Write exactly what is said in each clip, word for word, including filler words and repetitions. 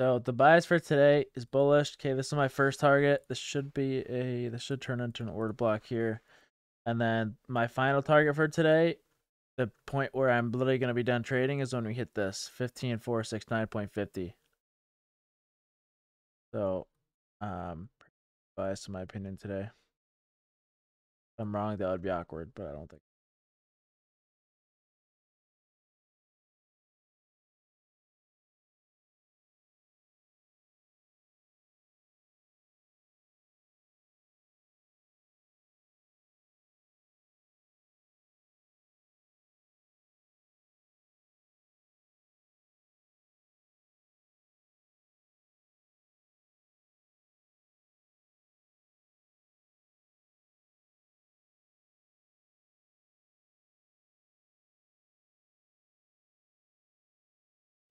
So the bias for today is bullish. Okay, this is my first target. This should be a, this should turn into an order block here. And then my final target for today, the point where I'm literally going to be done trading, is when we hit this fifteen four sixty-nine fifty. So, um, biased in my opinion today. If I'm wrong, that would be awkward, but I don't think.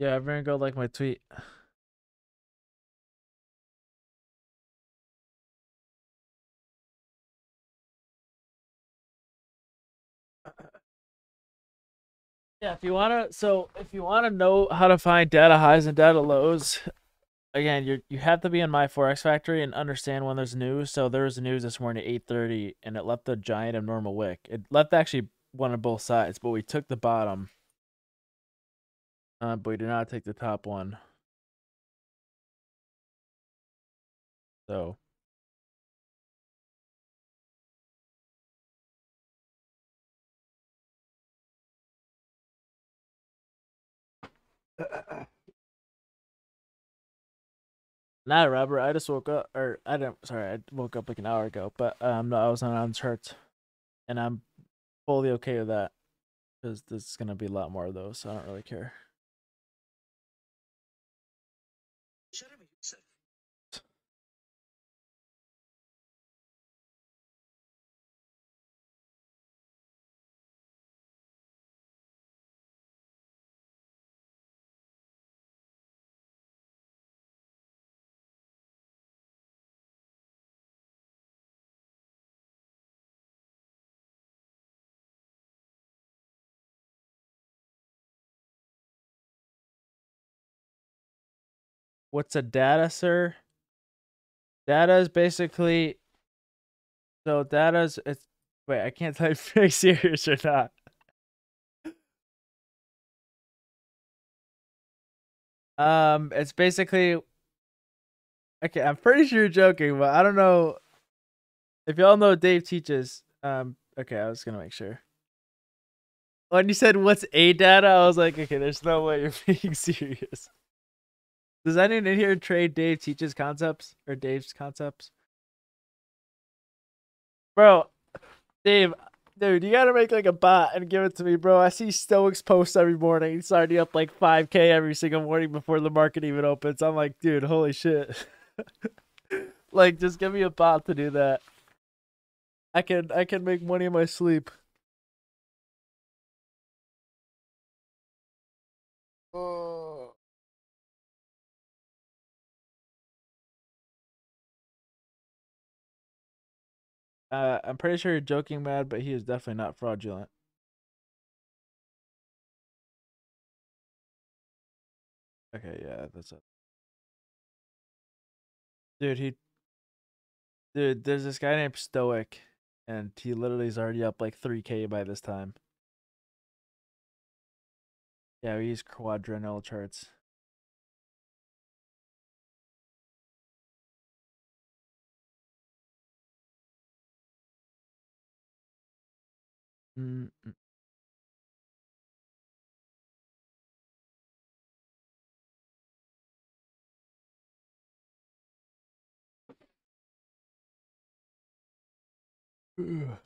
Yeah, everyone go like my tweet. Yeah, if you wanna, so if you wanna know how to find data highs and data lows, again, you you have to be in my Forex Factory and understand when there's news. So there was news this morning at eight thirty, and it left a giant abnormal wick. It left actually one of both sides, but we took the bottom. Uh, but we did not take the top one. So. Nah, Robert, I just woke up, or I didn't, sorry, I woke up like an hour ago, but um, no, I was not on charts, and I'm fully okay with that, because there's going to be a lot more of those, so I don't really care. What's a data, sir? Data is basically, so data is, it's, wait, I can't type fake serious or not. Um, it's basically, okay, I'm pretty sure you're joking, but I don't know if y'all know Dave Teaches. Um, okay, I was gonna make sure. When you said what's a data, I was like, okay, there's no way you're being serious. Does anyone in here trade Dave Teaches concepts or Dave's concepts? Bro, Dave, dude, you gotta make like a bot and give it to me, bro. I see Stoics posts every morning. It's already up like five K every single morning before the market even opens. I'm like, dude, holy shit. Like, just give me a bot to do that. I can I can make money in my sleep. Oh. Uh, I'm pretty sure you're joking, Mad, but he is definitely not fraudulent. Okay, yeah, that's it. Dude, he... Dude, there's this guy named Stoic, and he literally is already up like three K by this time. Yeah, we use quadrennial charts. Mm -mm.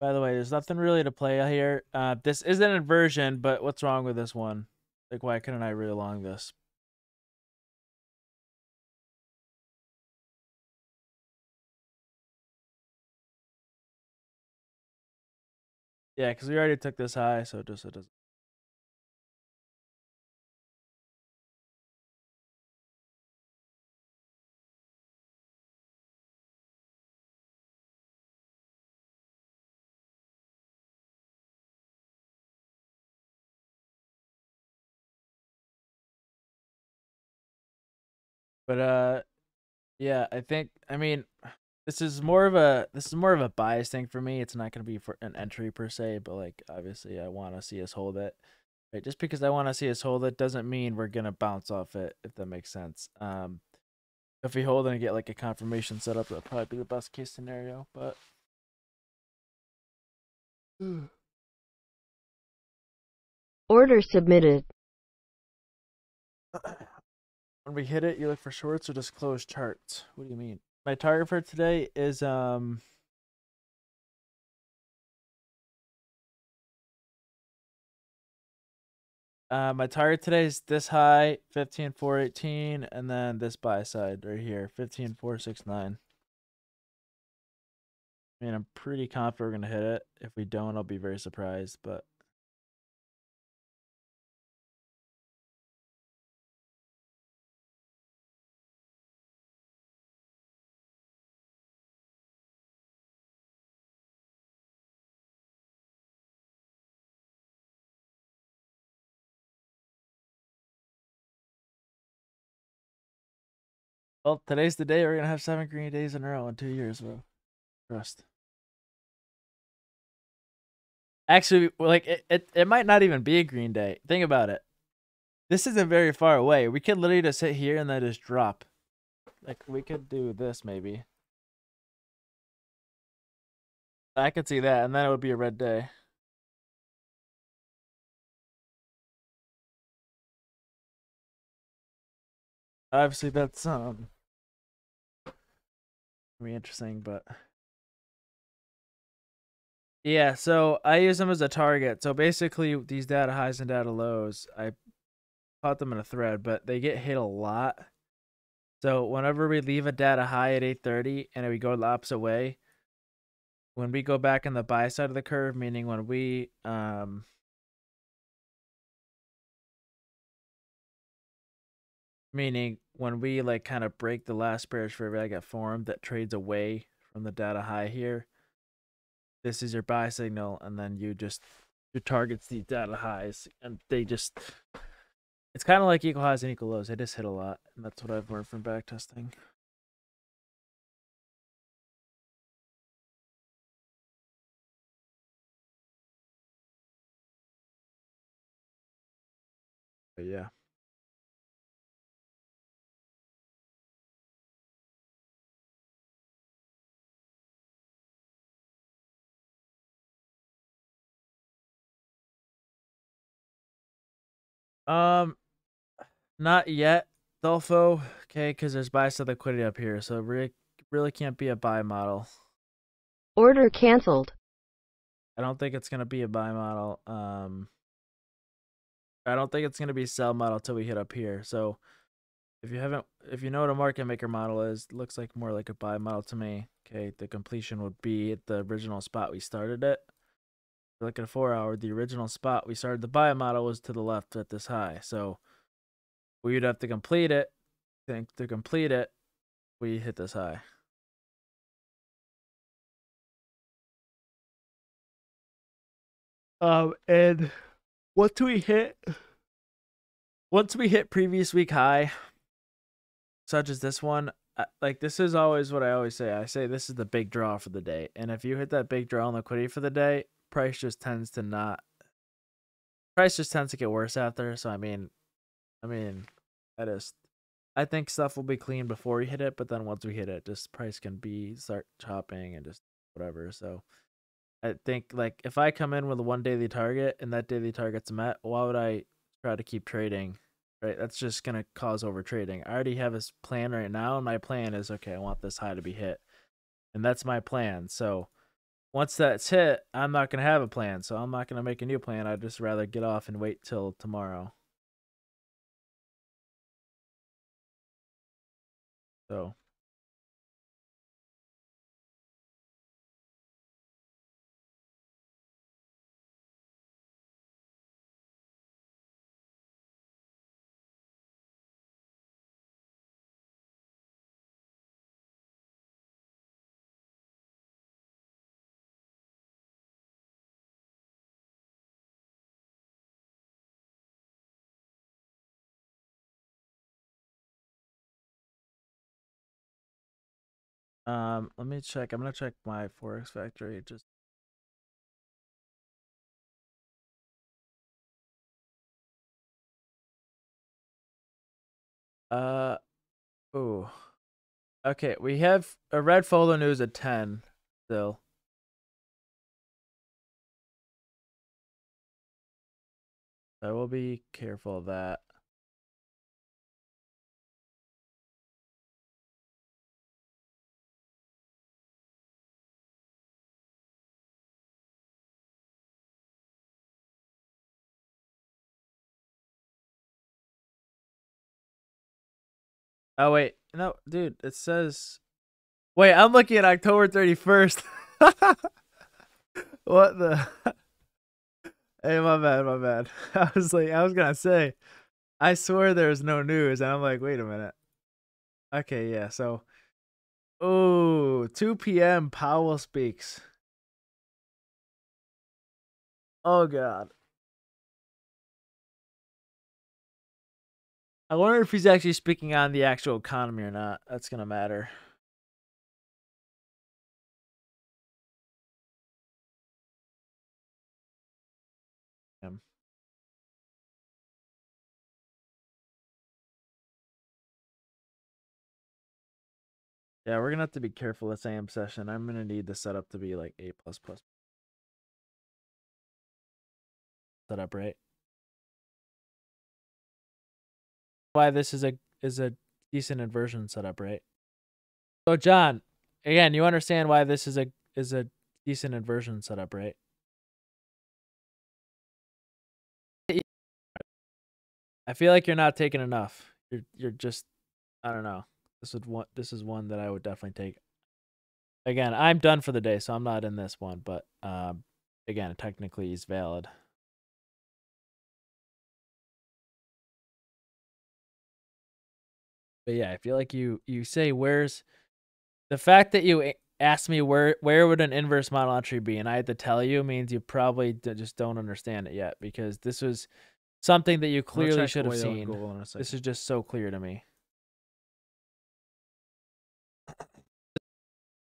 By the way, there's nothing really to play here. Uh, this is an inversion, but what's wrong with this one? Like, why couldn't I really long this? Yeah, because we already took this high, so just it doesn't. But uh, yeah, I think, I mean, this is more of a this is more of a bias thing for me. It's not going to be for an entry per se, but like obviously I want to see us hold it. Right? Just because I want to see us hold it doesn't mean we're going to bounce off it, if that makes sense. Um, if we hold and get like a confirmation set up, that'll probably be the best case scenario. But order submitted. When we hit it, you look for shorts or just close charts. What do you mean? My target for today is um uh my target today is this high fifteen four eighteen, and then this buy side right here fifteen four sixty-nine. I mean, I'm pretty confident we're gonna hit it. If we don't, I'll be very surprised, but well, today's the day we're gonna have seven green days in a row in two years, bro. Trust. Actually, like it, it, it might not even be a green day. Think about it. This isn't very far away. We could literally just sit here and then just drop. Like we could do this maybe. I could see that, and then it would be a red day. Obviously, that's um, really interesting, but yeah. So I use them as a target. So basically, these data highs and data lows, I caught them in a thread, but they get hit a lot. So whenever we leave a data high at eight thirty and we go the opposite way, when we go back on the buy side of the curve, meaning when we um. Meaning when we like kind of break the last bearish favourite I got formed that trades away from the data high here, this is your buy signal, and then you just your targets the data highs, and they just it's kind of like equal highs and equal lows. They just hit a lot, and that's what I've learned from backtesting. But yeah. Um, not yet, Dolfo. Okay, because there's buy side liquidity up here, so really, really can't be a buy model. Order canceled. I don't think it's gonna be a buy model. Um, I don't think it's gonna be a sell model till we hit up here. So, if you haven't, if you know what a market maker model is, it looks like more like a buy model to me. Okay, the completion would be at the original spot we started at. Look at a four hour, the original spot we started the buy model was to the left at this high. So we would have to complete it. I think to complete it, we hit this high. Um, and what do we hit? Once we hit previous week high, such as this one, like this is always what I always say. I say this is the big draw for the day. And if you hit that big draw on liquidity for the day, price just tends to not price just tends to get worse after. So I mean I mean I just I think stuff will be clean before we hit it, but then once we hit it, just price can be start chopping and just whatever. So I think like if I come in with a one daily target and that daily target's met, why would I try to keep trading? Right? That's just gonna cause over trading. I already have this plan right now, and my plan is okay, I want this high to be hit. And that's my plan. So once that's hit, I'm not going to have a plan, so I'm not going to make a new plan. I'd just rather get off and wait till tomorrow. So. Um, let me check. I'm going to check my Forex Factory. Just Uh, oh, okay. We have a red folder news at ten still. I will be careful of that. Oh, wait. No, dude, it says... Wait, I'm looking at October thirty-first. What the... Hey, my bad, my bad. I was like, I was going to say, I swear there's no news. And I'm like, wait a minute. Okay, yeah, so... Oh, two P M Powell speaks. Oh, God. I wonder if he's actually speaking on the actual economy or not. That's going to matter. Damn. Yeah, we're going to have to be careful this A M session. I'm going to need the setup to be like A plus plus. Setup, right? Why this is a is a decent inversion setup, right? So John, again, you understand why this is a is a decent inversion setup, right? I feel like you're not taking enough. You're you're just, I don't know. This would one this is one that I would definitely take. Again, I'm done for the day, so I'm not in this one, but um again, technically it's valid. But yeah, I feel like you you say where's the fact that you asked me where where would an inverse model entry be, and I had to tell you means you probably just don't understand it yet, because this was something that you clearly should have seen. This is just so clear to me.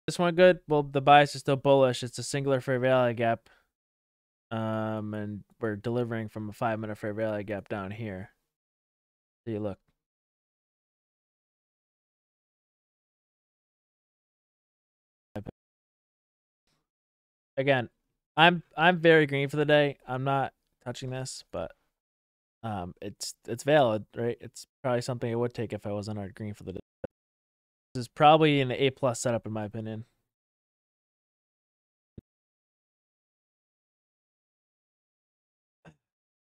This one good. Well, the bias is still bullish. It's a singular fair value gap, um, and we're delivering from a five minute fair value gap down here. So you look. Again, I'm I'm very green for the day. I'm not touching this, but um, it's it's valid, right? It's probably something I would take if I wasn't already green for the day. This is probably an A plus setup in my opinion.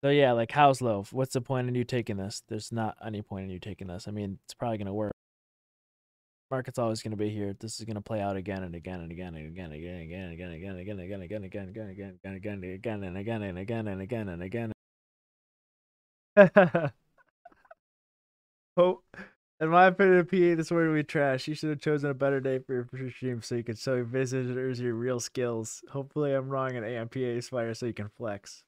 So yeah, like how's low? What's the point in you taking this? There's not any point in you taking this. I mean, it's probably gonna work. Market's always going to be here. This is going to play out again and again and again and again and again and again and again and again and again again again again again again again and again and again and again and again. Oh, in my opinion, P A, this word we trash. You should have chosen a better day for your stream so you could show visitors your real skills. Hopefully, I'm wrong and A M P A fire so you can flex.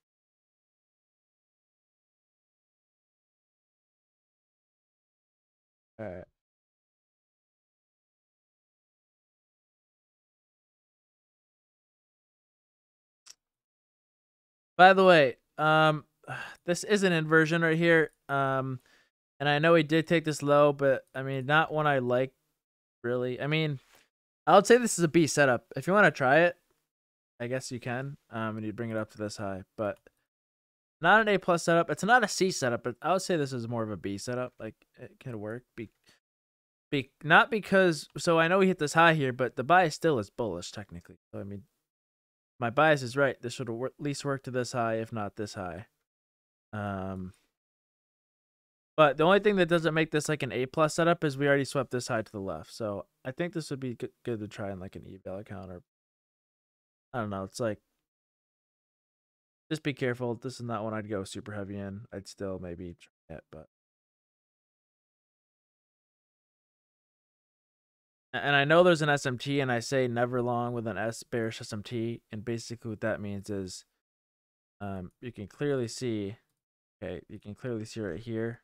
All right. By the way, um, this is an inversion right here, um, and I know he did take this low, but I mean, not one I like, really. I mean, I would say this is a B setup. If you want to try it, I guess you can, um, and you bring it up to this high, but not an A plus setup. It's not a C setup, but I would say this is more of a B setup. Like it can work, be, be not because. So I know we hit this high here, but the bias still is bullish technically. So I mean. My bias is right. This should at least work to this high, if not this high. Um, but the only thing that doesn't make this like an A plus setup is we already swept this high to the left. So I think this would be good, good to try in like an eval account or I don't know. It's like just be careful. This is not one I'd go super heavy in. I'd still maybe try it, but. And I know there's an S M T, and I say never long with an S bearish S M T. And basically what that means is um, you can clearly see, okay, you can clearly see right here.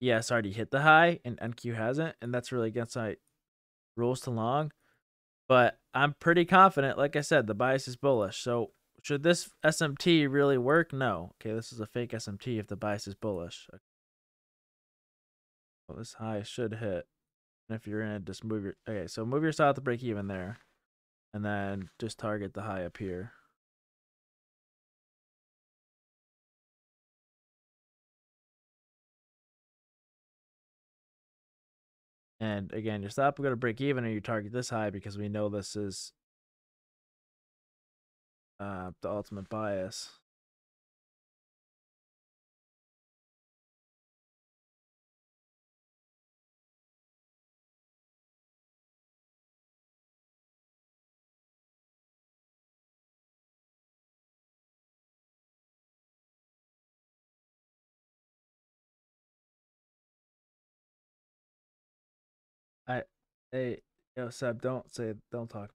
Yes, already hit the high, and N Q hasn't. And that's really against my rules to long, but I'm pretty confident. Like I said, the bias is bullish. So should this S M T really work? No. Okay, this is a fake S M T if the bias is bullish. Okay. Well, this high should hit. And if you're in it, just move your... Okay, so move your stop to break even there. And then just target the high up here. And again, your stop will go to break even or you target this high because we know this is uh, the ultimate bias. I, hey, yo, Seb, don't say, don't talk.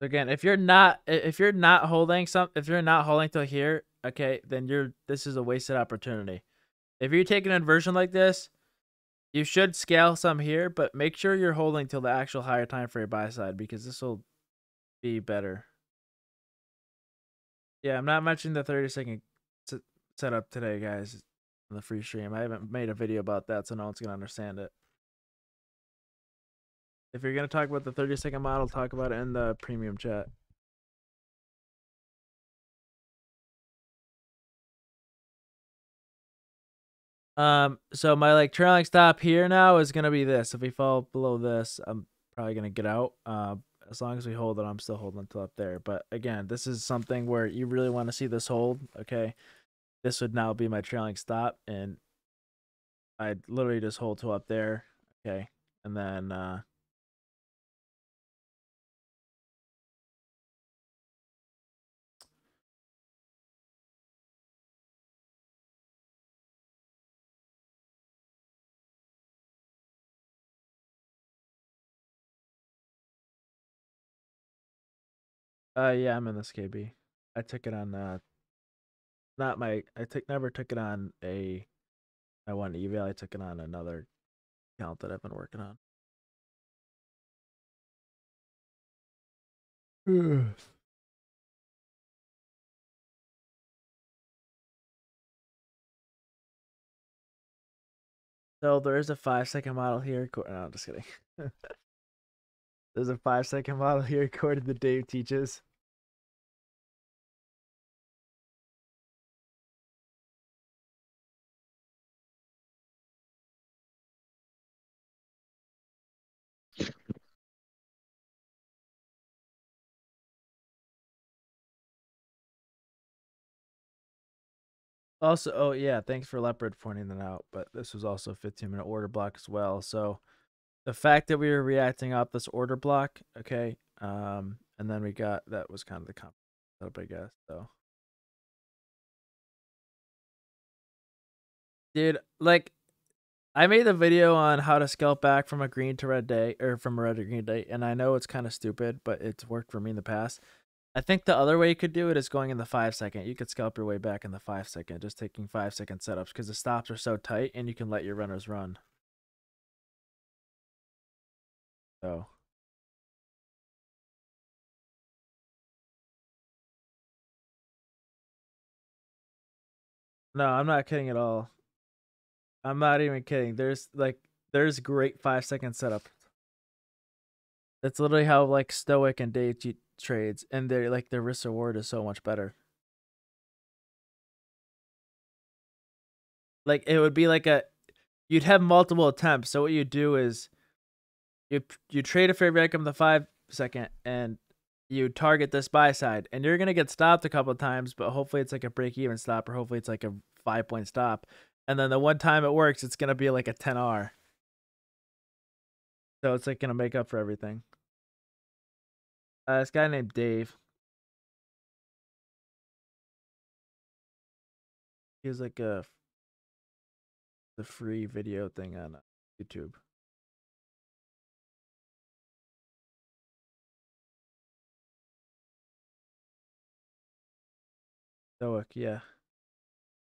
Again, if you're not if you're not holding some if you're not holding till here, okay, then you're this is a wasted opportunity. If you take an inversion like this, you should scale some here, but make sure you're holding till the actual higher time for your buy side because this will be better. Yeah, I'm not mentioning the thirty second setup today, guys, on the free stream. I haven't made a video about that, so no one's gonna understand it. If you're going to talk about the thirty second model, talk about it in the premium chat. Um, so my like trailing stop here now is going to be this. If we fall below this, I'm probably going to get out. Uh, as long as we hold it, I'm still holding until up there. But again, this is something where you really want to see this hold. Okay. This would now be my trailing stop. And I'd literally just hold till up there. Okay. And then, uh, Uh yeah, I'm in this K B. I took it on uh not my I took never took it on a I want email, I took it on another account that I've been working on. Ugh. So there is a five second model here. No, I'm just kidding. There's a five second model here according to Dave Teaches. Also, oh yeah, thanks for Leopard pointing that out, but this was also a fifteen minute order block as well. So the fact that we were reacting off this order block, okay, um, and then we got, that was kind of the comp setup, I guess, so. Dude, like, I made a video on how to scalp back from a green to red day, or from a red to green day, and I know it's kind of stupid, but it's worked for me in the past. I think the other way you could do it is going in the five second. You could scalp your way back in the five second, just taking five second setups because the stops are so tight and you can let your runners run. So. No, I'm not kidding at all. I'm not even kidding. There's like, there's great five second setup. That's literally how like Stoic and Dave trades, and they're like their risk reward is so much better. Like it would be like a, you'd have multiple attempts. So what you do is, you you trade a favorite outcome the five second, and you target this buy side, and you're gonna get stopped a couple of times, but hopefully it's like a break even stop, or hopefully it's like a five point stop, and then the one time it works, it's gonna be like a ten R. So it's like gonna make up for everything. Uh, this guy named Dave, He has like a the free video thing on YouTube. Stoic, yeah.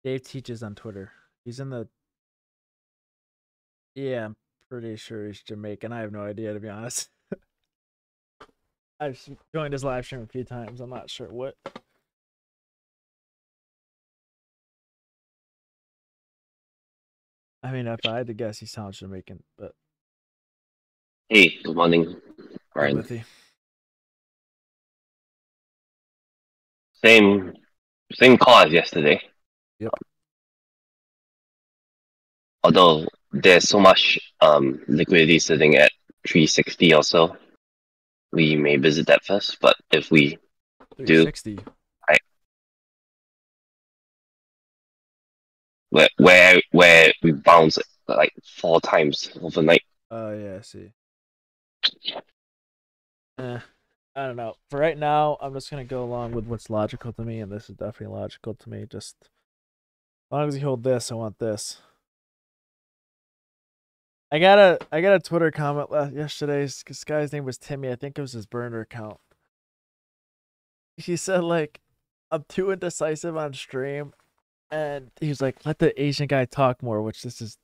Dave teaches on Twitter. He's in the. Yeah, I'm pretty sure he's Jamaican. I have no idea, to be honest. I've joined his live stream a few times. I'm not sure what. I mean, if I had to guess, he sounds Jamaican, but. Hey, good morning, Brian. Good Same. Same call as yesterday. Yep. Although there's so much um liquidity sitting at three sixty or so, we may visit that first. But if we do, I, where where where we bounce like four times overnight. Oh uh, yeah, I see. Uh. I don't know. For right now, I'm just gonna go along with what's logical to me, and this is definitely logical to me. Just as long as you hold this, I want this. I got a I got a Twitter comment last yesterday. This guy's name was Timmy. I think it was his burner account. He said like, "I'm too indecisive on stream," and he was like, "Let the Asian guy talk more," which this is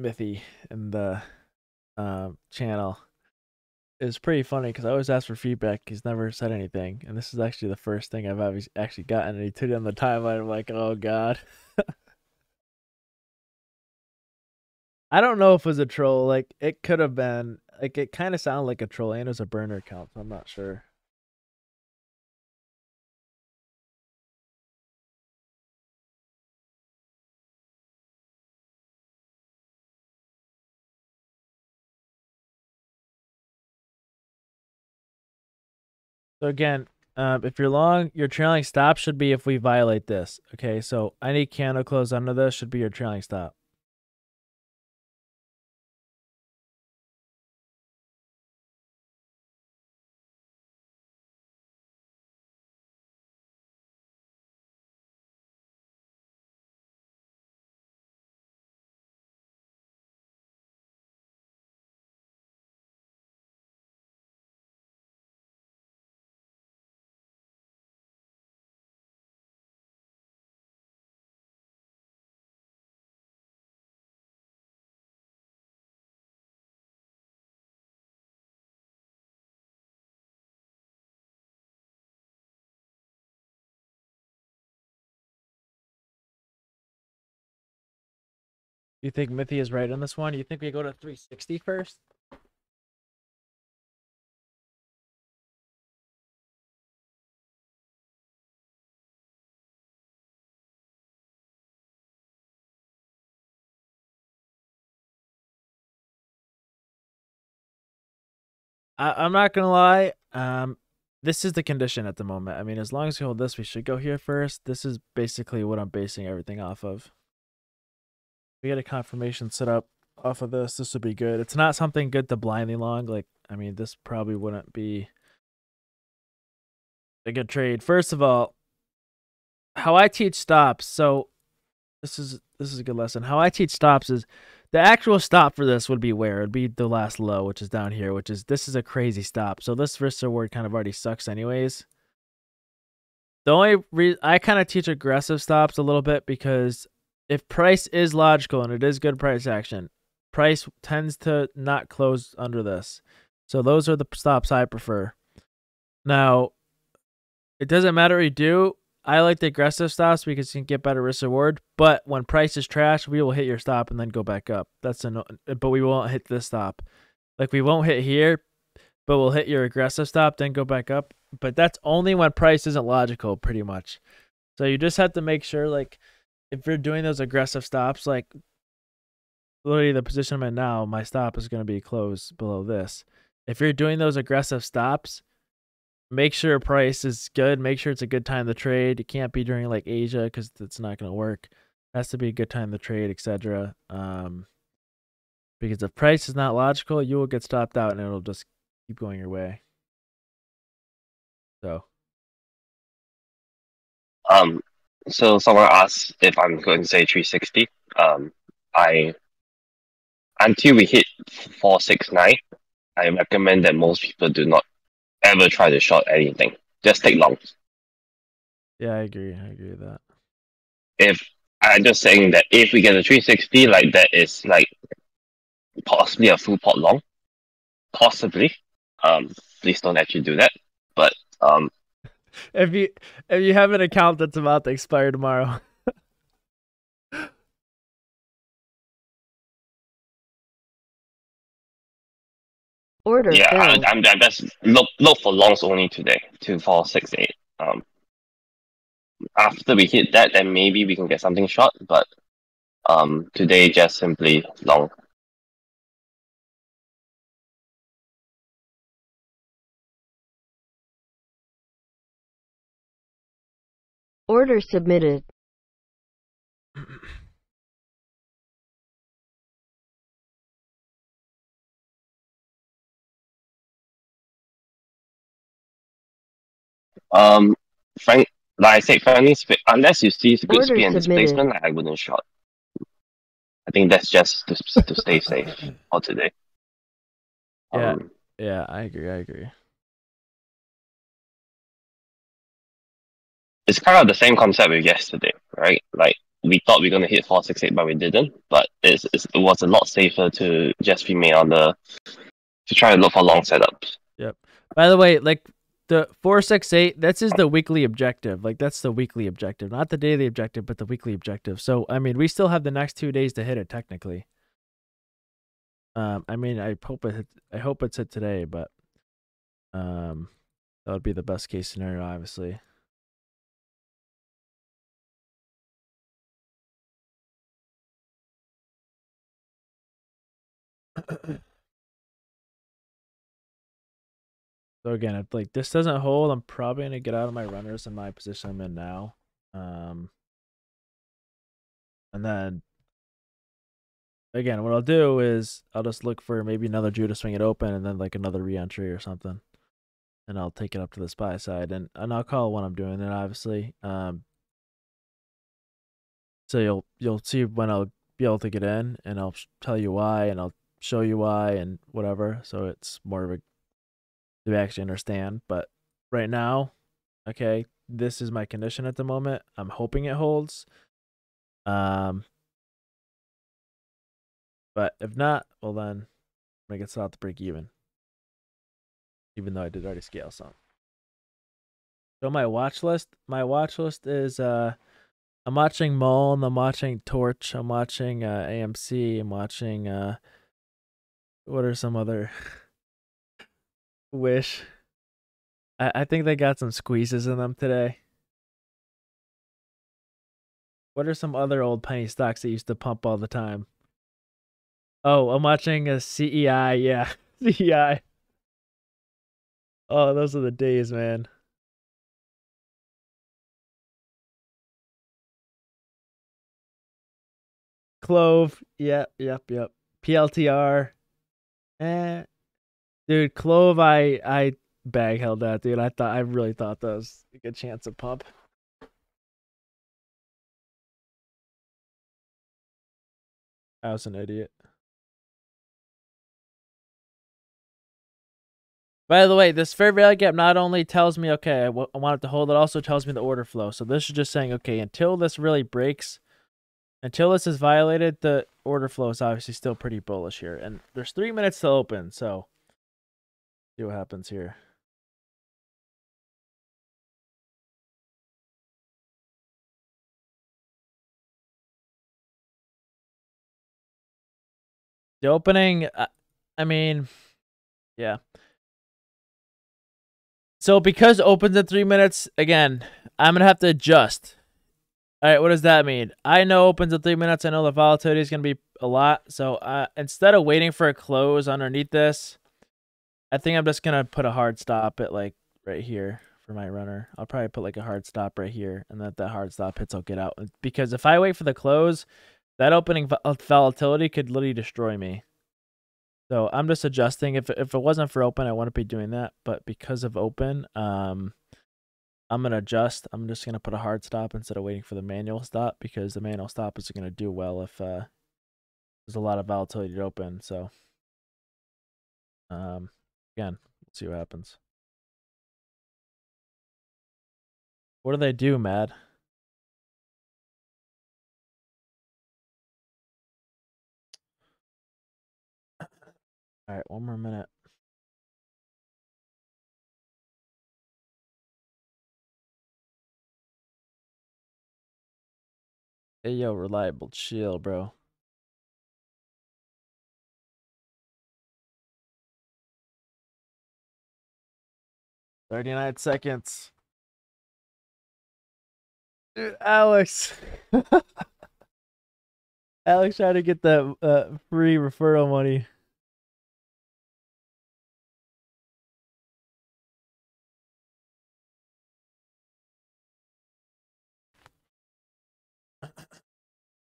Mythy in the um, channel. It's pretty funny because I always ask for feedback. He's never said anything, and this is actually the first thing I've ever actually gotten. And he took it on the timeline. I'm like, oh god. I don't know if it was a troll. Like it could have been. Like it kind of sounded like a troll, and it was a burner account. So I'm not sure. So again, um, if you're long, your trailing stop should be if we violate this. Okay, so any candle close under this should be your trailing stop. You think Mythy is right on this one? You think we go to three sixty first? I I'm not gonna lie. Um, this is the condition at the moment. I mean, as long as we hold this, we should go here first. This is basically what I'm basing everything off of. We get a confirmation set up off of this. This would be good. It's not something good to blindly long. Like, I mean, this probably wouldn't be a good trade. First of all, how I teach stops. So this is this is a good lesson. How I teach stops is the actual stop for this would be where? It'd be the last low, which is down here, which is this is a crazy stop. So this risk reward kind of already sucks anyways. The only reason I kind of teach aggressive stops a little bit because if price is logical and it is good price action, price tends to not close under this. So those are the stops I prefer. Now, it doesn't matter what you do. I like the aggressive stops because you can get better risk reward. But when price is trash, we will hit your stop and then go back up. That's a no, but we won't hit this stop. Like we won't hit here, but we'll hit your aggressive stop, then go back up. But that's only when price isn't logical, pretty much. So you just have to make sure, like, if you're doing those aggressive stops, like literally the position I'm in now, my stop is going to be closed below this. If you're doing those aggressive stops, make sure price is good. Make sure it's a good time to trade. It can't be during like Asia because it's not going to work. It has to be a good time to trade, et cetera. Um, because if price is not logical, you will get stopped out and it'll just keep going your way. So. Um. So someone asked if I'm going to say three sixty. Um, I until we hit four sixty-nine, I recommend that most people do not ever try to short anything. Just take longs. Yeah, I agree. I agree with that. If I'm just saying that if we get a three sixty, like that is like possibly a full pot long, possibly. Um, please don't actually do that. But um, if you if you have an account that's about to expire tomorrow. Order. Yeah, I, I'm. I best look look for longs only today. Two, four, six, eight. Um. After we hit that, then maybe we can get something short. But um, today just simply long. Order submitted. Um, Frank, like I said, frankly, unless you see good speed and displacement, I wouldn't short. I think that's just to, to stay safe for today. Yeah, um, yeah, I agree, I agree. It's kind of the same concept with yesterday, right? Like, we thought we were going to hit four sixty-eight, but we didn't. But it's, it's, it was a lot safer to just remain on the... to try and look for long setups. Yep. By the way, like... the four sixty-eight, that's is the weekly objective. Like, that's the weekly objective. Not the daily objective, but the weekly objective. So, I mean, we still have the next two days to hit it, technically. Um, I mean, I hope it, I hope it's hit today, but um, that would be the best case scenario, obviously. So again, if like this doesn't hold, I'm probably gonna get out of my runners in my position I'm in now, um, and then again, what I'll do is I'll just look for maybe another Jew to swing it open, and then like another re-entry or something, and I'll take it up to this buy side, and and I'll call when I'm doing it, obviously. Um, so you'll you'll see when I'll be able to get in, and I'll tell you why, and I'll show you why, and whatever. So it's more of a to actually understand, but right now, okay, this is my condition at the moment. I'm hoping it holds. Um, but if not, well then, I'm gonna get set out to break even. Even though I did already scale some. So my watch list, my watch list is uh, I'm watching Mullen, I'm watching Torch, I'm watching uh, A M C, I'm watching uh, what are some other. Wish. I, I think they got some squeezes in them today. What are some other old penny stocks that used to pump all the time? Oh, I'm watching a C E I. Yeah, C E I. Oh, those are the days, man. Clove. Yep, yep, yep. P L T R. Eh. Dude, Clove, I, I bag held that, dude. I thought I really thought that was a good chance of pump. I was an idiot. By the way, this fair value gap not only tells me, okay, I, I want it to hold, it also tells me the order flow. So this is just saying, okay, until this really breaks, until this is violated, the order flow is obviously still pretty bullish here. And there's three minutes to open, so... see what happens here. The opening, I, I mean, yeah. So because opens in three minutes, again, I'm going to have to adjust. All right, what does that mean? I know opens in three minutes. I know the volatility is going to be a lot. So uh, instead of waiting for a close underneath this, I think I'm just going to put a hard stop at like right here for my runner. I'll probably put like a hard stop right here, and then if that hard stop hits, I'll get out. Because if I wait for the close, that opening volatility could literally destroy me. So I'm just adjusting. If, if it wasn't for open, I wouldn't be doing that. But because of open, um, I'm going to adjust. I'm just going to put a hard stop instead of waiting for the manual stop, because the manual stop is going to do well if uh, there's a lot of volatility to open. So, um, again, let's see what happens. What do they do, Mad? All right, one more minute. Hey, yo, Reliable, chill, bro. thirty-nine seconds. Dude, Alex. Alex tried to get that uh, free referral money.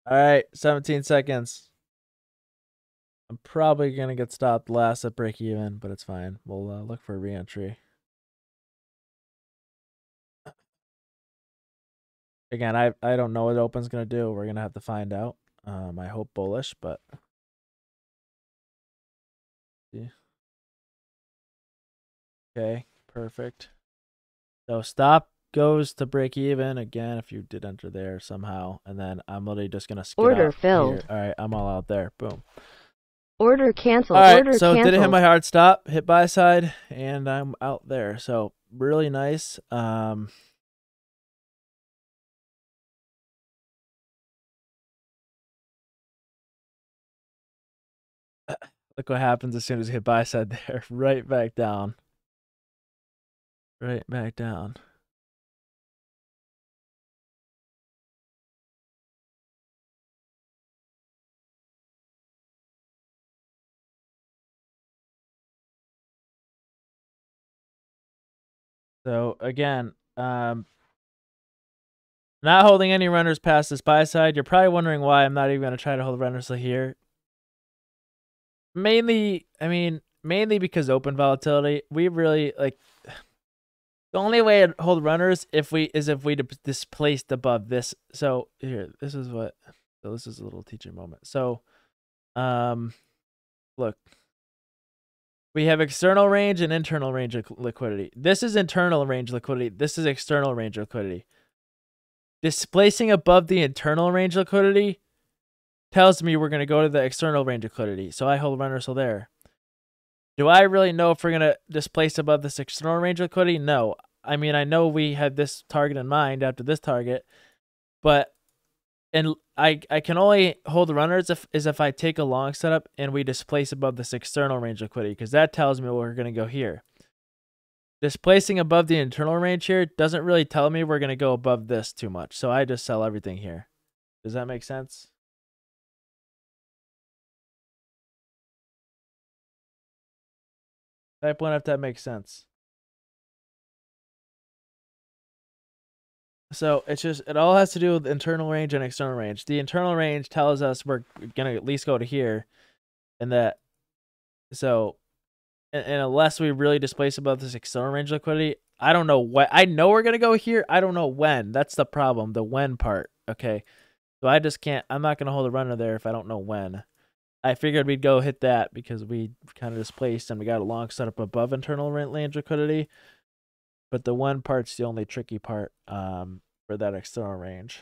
All right, seventeen seconds. I'm probably going to get stopped last at break even, but it's fine. We'll uh, look for a re-entry. Again, I, I don't know what open's going to do. We're going to have to find out. Um, I hope bullish, but... yeah. Okay, perfect. So stop goes to break even again if you did enter there somehow, and then I'm literally just gonna skip order out filled here. All right, I'm all out there. Boom. Order canceled. All right, order so canceled. Didn't hit my hard stop, hit buy side, and I'm out there. So really nice. Um, look what happens as soon as you hit buy side there. Right back down. Right back down. So again, um, not holding any runners past this buy side. You're probably wondering why I'm not even going to try to hold runners here. Mainly, I mean, mainly because open volatility. We really like the only way to hold runners if we is if we displaced above this. So here, this is what. So this is a little teacher moment. So, um, look. We have external range and internal range of liquidity. This is internal range liquidity. This is external range liquidity. Displacing above the internal range liquidity tells me we're going to go to the external range liquidity. So I hold runners so there. Do I really know if we're going to displace above this external range liquidity? No. I mean, I know we had this target in mind after this target, but and I, I can only hold runners if, is if I take a long setup and we displace above this external range liquidity, because that tells me we're going to go here. Displacing above the internal range here doesn't really tell me we're going to go above this too much, so I just sell everything here. Does that make sense? Type one if that makes sense. So it's just, it all has to do with internal range and external range. The internal range tells us we're going to at least go to here, and that, so, and, and unless we really displace above this external range liquidity, I don't know what, I know we're going to go here. I don't know when. That's the problem. The when part. Okay. So I just can't, I'm not going to hold a runner there if I don't know when. I figured we'd go hit that because we kind of displaced and we got a long setup above internal range liquidity. But the one part's the only tricky part um, for that external range.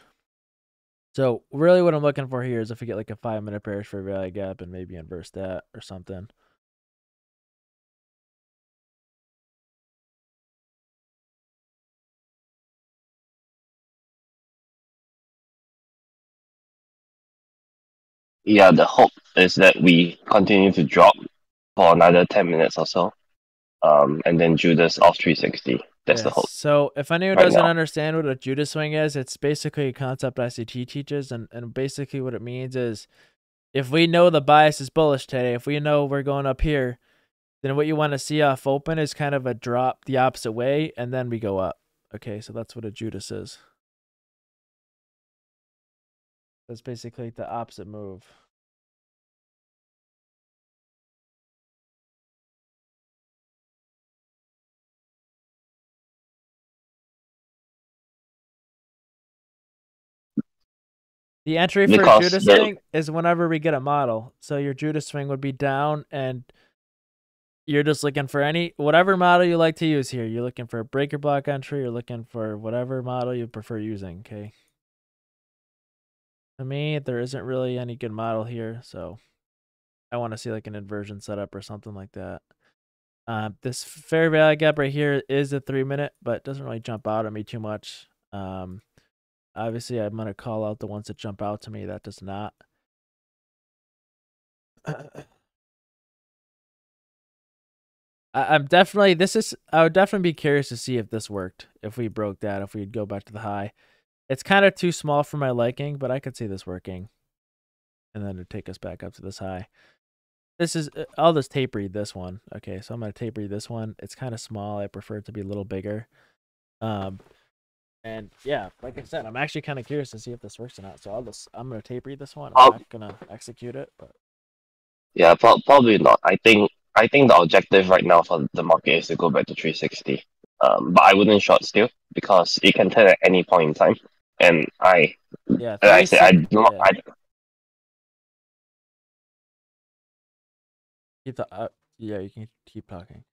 So really what I'm looking for here is if we get like a five-minute bearish for value gap and maybe inverse that or something. Yeah, the hope is that we continue to drop for another ten minutes or so, um, and then Judas off three sixty. That's yes. The whole. So if anyone right doesn't now. understand what a Judas swing is, it's basically a concept I C T teaches, and, and basically what it means is if we know the bias is bullish today, if we know we're going up here, then what you want to see off open is kind of a drop the opposite way, and then we go up. Okay, so that's what a Judas is. That's basically the opposite move. The entry for because Judas they, swing is whenever we get a model. So your Judas swing would be down, and you're just looking for any whatever model you like to use here. You're looking for a breaker block entry. You're looking for whatever model you prefer using. Okay. To me, there isn't really any good model here, so I want to see like an inversion setup or something like that. Uh, this fair value gap right here is a three minute, but it doesn't really jump out at me too much. Um, obviously, I'm going to call out the ones that jump out to me. That does not. I, I'm definitely, this is, I would definitely be curious to see if this worked, if we broke that, if we'd go back to the high. It's kind of too small for my liking, but I could see this working. And then it'd take us back up to this high. This is, I'll just tape read this one. Okay, so I'm going to tape read this one. It's kind of small. I prefer it to be a little bigger. Um, and yeah, like I said, I'm actually kind of curious to see if this works or not. So I'll just, I'm going to tape read this one. I'm I'll, not going to execute it. But. Yeah, probably not. I think I think the objective right now for the market is to go back to three sixty. Um, but I wouldn't short still because it can turn at any point in time. And I, yeah, and I say I do not. Yeah. I, Keep the, uh, yeah, you can keep talking.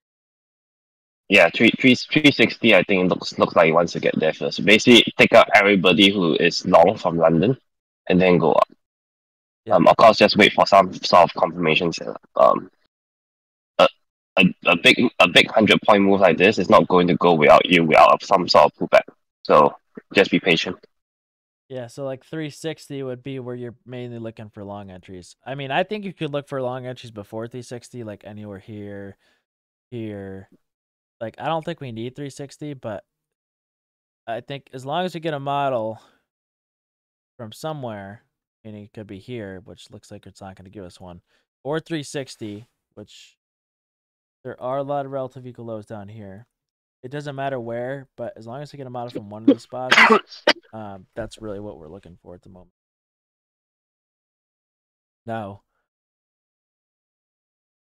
Yeah, three, three, three sixty, I think it looks, looks like it wants to get there first. Basically, take out everybody who is long from London and then go up. Yeah. Um, Of course, just wait for some sort of confirmation. Um, a, a, a big a big hundred point move like this is not going to go without you, without some sort of pullback. So just be patient. Yeah, so like three sixty would be where you're mainly looking for long entries. I mean, I think you could look for long entries before three sixty, like anywhere here, here. Like, I don't think we need three sixty, but I think as long as we get a model from somewhere, meaning it could be here, which looks like it's not going to give us one, or three sixty, which there are a lot of relative equal lows down here. It doesn't matter where, but as long as we get a model from one of the spots, um, that's really what we're looking for at the moment. Now,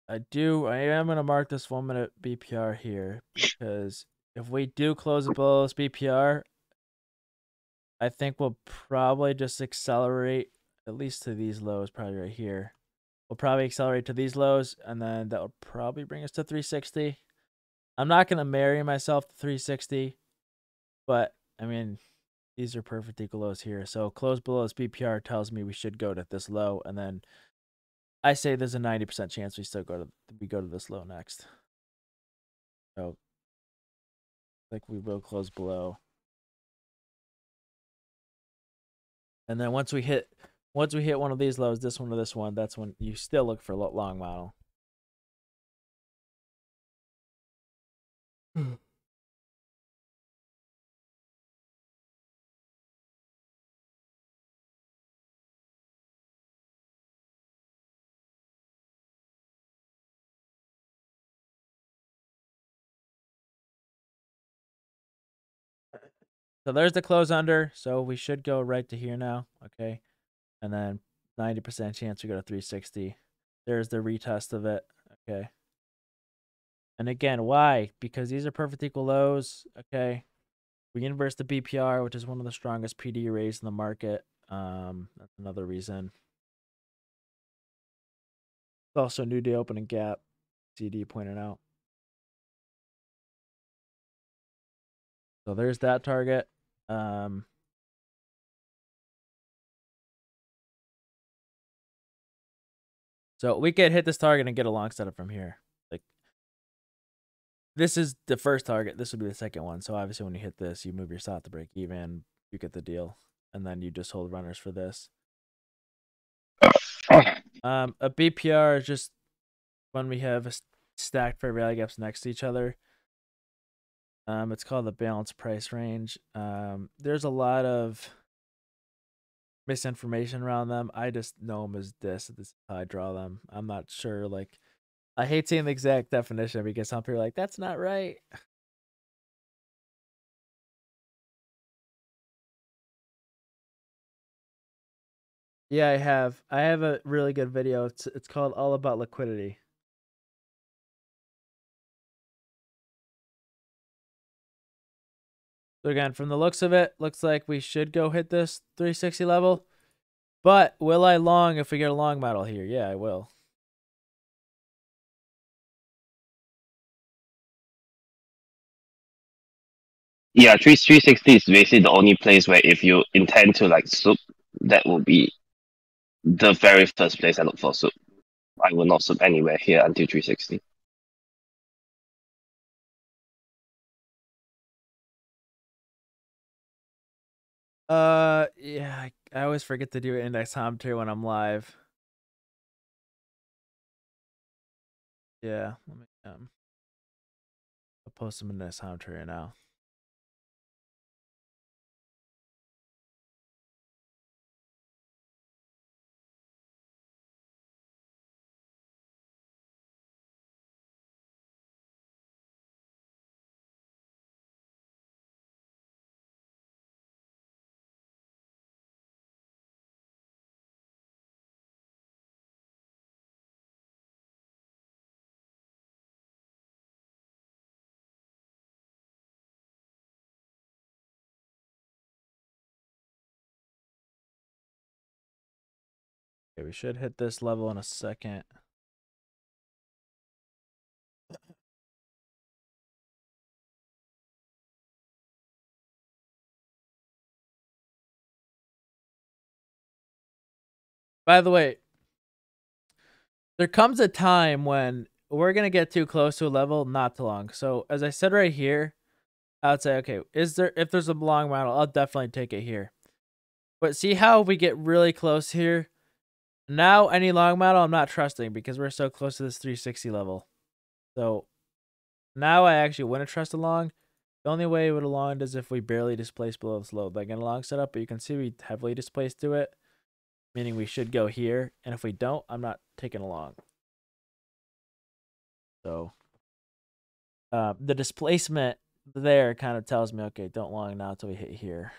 I do, I am going to mark this one minute B P R here because if we do close below this B P R, I think we'll probably just accelerate at least to these lows, probably right here. We'll probably accelerate to these lows, and then that will probably bring us to three sixty. I'm not going to marry myself to three sixty, but, I mean, these are perfect equal lows here. So close below this B P R tells me we should go to this low, and then I say there's a ninety percent chance we still go to we go to this low next. So, I think we will close below. And then once we hit once we hit one of these lows, this one or this one, that's when you still look for a long model. So there's the close under, so we should go right to here now, okay? And then ninety percent chance we go to three sixty. There's the retest of it, okay? And again, why? Because these are perfect equal lows, okay? We inverse the B P R, which is one of the strongest P D arrays in the market. Um, that's another reason. It's also a new day opening gap, C D pointed out. So there's that target. Um, so we could hit this target and get a long setup from here. This is the first target. This would be the second one. So obviously when you hit this, you move your stop to break even. You get the deal. And then you just hold runners for this. Um, a B P R is just when we have a stacked fair value gaps next to each other. Um, it's called the balanced price range. Um, there's a lot of misinformation around them. I just know them as this. This is how I draw them. I'm not sure, like... I hate seeing the exact definition because some people are like, that's not right. Yeah, I have. I have a really good video. It's, it's called All About Liquidity. So again, from the looks of it, looks like we should go hit this three sixty level. But will I long if we get a long model here? Yeah, I will. Yeah, three sixty is basically the only place where if you intend to like soup, that will be the very first place I look for soup. I will not soup anywhere here until three sixty. Uh, yeah, I always forget to do index hommetry when I'm live. Yeah, let me um, I'll post some index hommetry right now. Okay, we should hit this level in a second. By the way, there comes a time when we're going to get too close to a level, not too long. So as I said right here, I would say, okay, is there, if there's a long model, I'll definitely take it here. But see how we get really close here? Now, any long model, I'm not trusting because we're so close to this three sixty level. So now I actually wouldn't trust a long. The only way with a long is if we barely displace below this low, like in a long setup, but you can see we heavily displaced to it, meaning we should go here. And if we don't, I'm not taking a long. So uh, the displacement there kind of tells me, okay, don't long now until we hit here.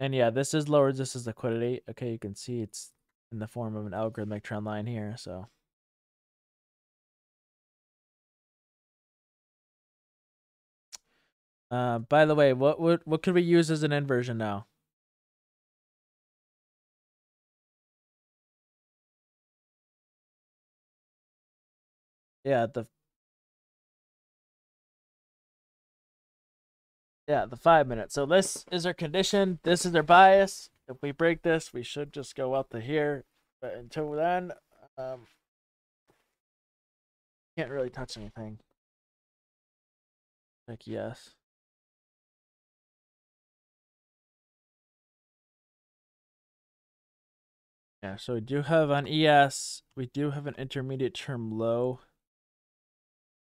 And yeah, this is lower resistance liquidity. Okay, you can see it's in the form of an algorithmic trend line here, so. Uh, by the way, what would what, what could we use as an inversion now? Yeah, the Yeah, the five minutes. So this is our condition, this is our bias. If we break this, we should just go up to here. But until then, um, can't really touch anything. Like, yes. Yeah, so we do have on E S, we do have an intermediate term low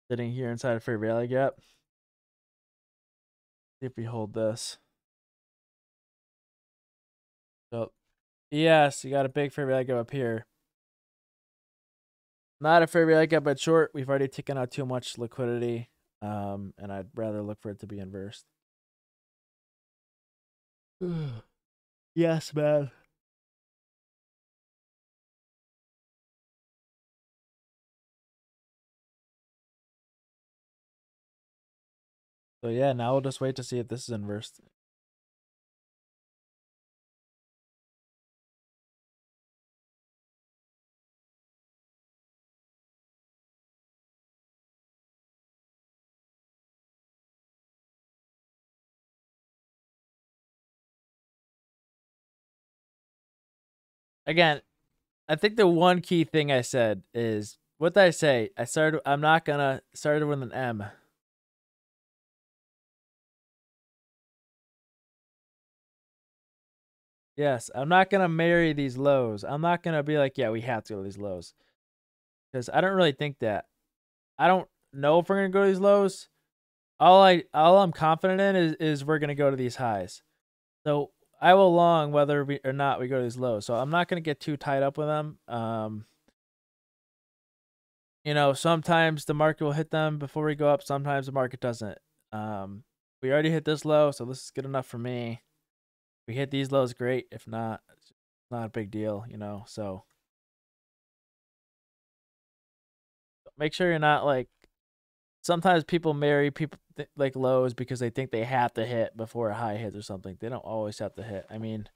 sitting here inside a free rally gap. See if we hold this. So, yes, you got a big free rally gap up here. Not a free rally gap, but short. We've already taken out too much liquidity, um, and I'd rather look for it to be inversed. Yes, man. So, yeah, now we'll just wait to see if this is inversed. Again, I think the one key thing I said is, what did I say? I started, I'm not gonna, started with an M. Yes, I'm not gonna marry these lows. I'm not gonna be like, yeah, we have to go to these lows. Because I don't really think that. I don't know if we're gonna go to these lows. All, I, all I'm confident in is, is we're gonna go to these highs. So, I will long whether we or not we go to these lows. So I'm not going to get too tied up with them. Um, you know, sometimes the market will hit them before we go up. Sometimes the market doesn't. Um, we already hit this low, so this is good enough for me. If we hit these lows, great. If not, it's not a big deal, you know. So make sure you're not like, sometimes people marry people like lows because they think they have to hit before a high hits or something. They don't always have to hit. I mean,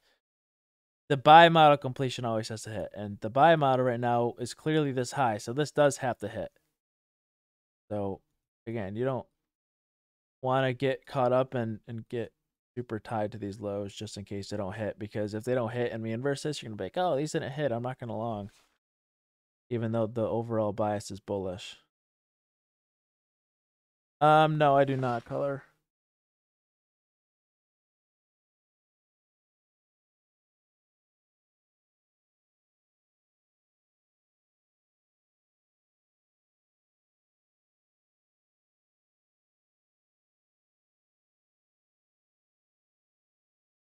the buy model completion always has to hit, and the buy model right now is clearly this high, so this does have to hit. So again, you don't want to get caught up and and get super tied to these lows just in case they don't hit, because if they don't hit and we inverse this, you're gonna be like, oh, these didn't hit, I'm not gonna long, even though the overall bias is bullish. Um, no, I do not color.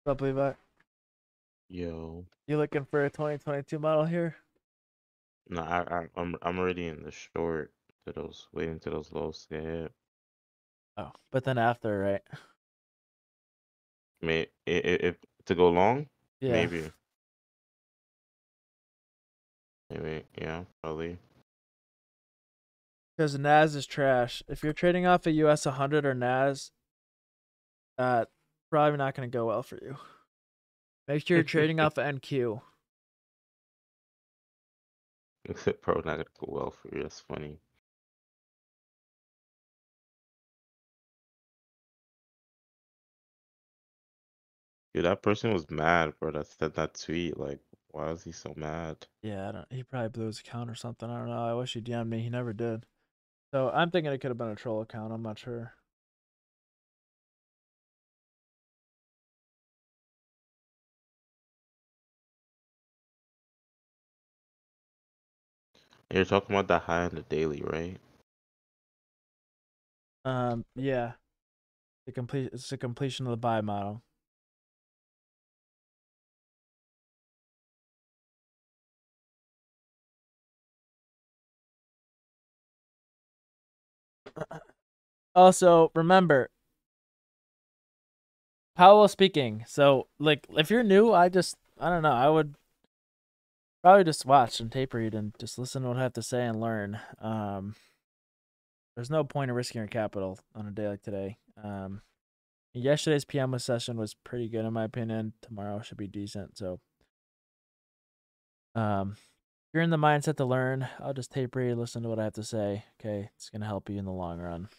What's up, Levi? Yo. You looking for a twenty twenty-two model here? No, I, I, I'm, I'm already in the short to those, waiting to those lows to hit. Oh, but then after, right? I mean, if, if to go long, yeah. maybe, maybe, yeah, probably. Because N A S is trash. If you're trading off a U S one hundred or N A S, uh, probably not gonna go well for you. Make sure you're trading off of N Q. Except probably not gonna go well for you. That's funny. Dude, that person was mad, bro. That said that tweet. Like, why is he so mad? Yeah, I don't. He probably blew his account or something. I don't know. I wish he D M'd me. He never did. So I'm thinking it could have been a troll account. I'm not sure. You're talking about the high on the daily, right? Um. Yeah. The complete. It's the completion of the buy model. Also, remember, Powell speaking. So, like, if you're new, I just, I don't know, I would probably just watch and tape read and just listen to what I have to say and learn. Um, there's no point in risking your capital on a day like today. Um, yesterday's P M O session was pretty good, in my opinion. Tomorrow should be decent. So, um, you're in the mindset to learn, I'll just tape read, listen to what I have to say. Okay, it's gonna help you in the long run.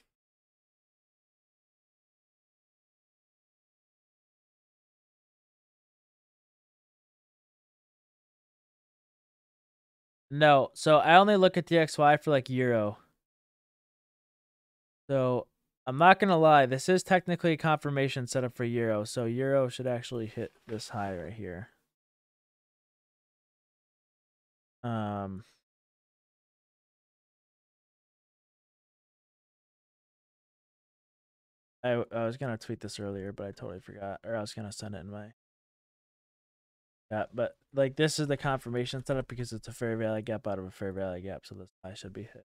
No, so I only look at the X Y for like euro. So I'm not gonna lie, this is technically a confirmation setup for euro, so euro should actually hit this high right here. Um, I, I was going to tweet this earlier, but I totally forgot, or I was going to send it in my, yeah, but like this is the confirmation setup because it's a fair value gap out of a fair value gap. So this high should be hit.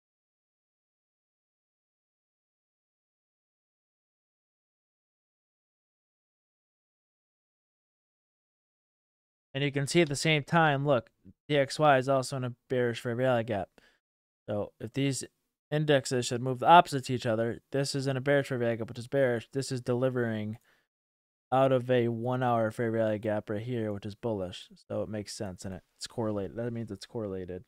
And you can see at the same time, look, D X Y is also in a bearish fair value gap. So if these indexes should move the opposite to each other, this is in a bearish fair value gap, which is bearish. This is delivering out of a one-hour fair value gap right here, which is bullish. So it makes sense, and it's correlated. That means it's correlated.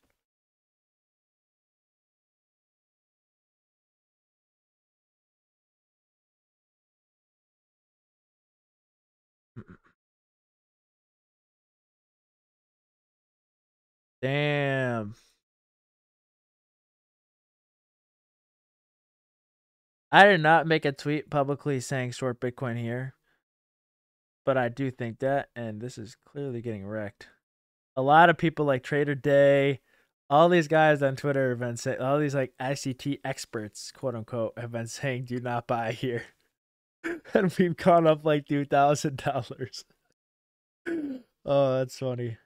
Damn. I did not make a tweet publicly saying short Bitcoin here, but I do think that, and this is clearly getting wrecked. A lot of people like Trader Day, all these guys on Twitter have been saying, all these like I C T experts, quote unquote, have been saying, do not buy here. And we've gone up like two thousand dollars. Oh, that's funny.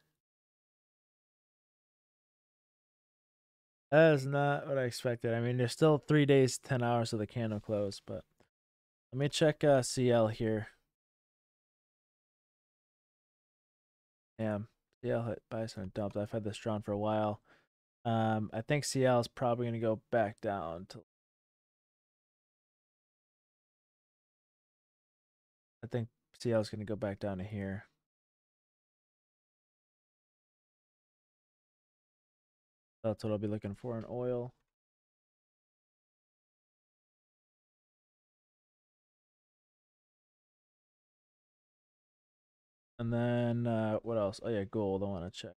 That is not what I expected. I mean, there's still three days, ten hours of the candle close, but let me check uh, C L here. Damn, C L hit buys and dumps. I've had this drawn for a while. Um, I think C L is probably going to go back down to. I think C L is going to go back down to here. That's what I'll be looking for in oil. And then uh, what else? Oh yeah, gold. I want to check.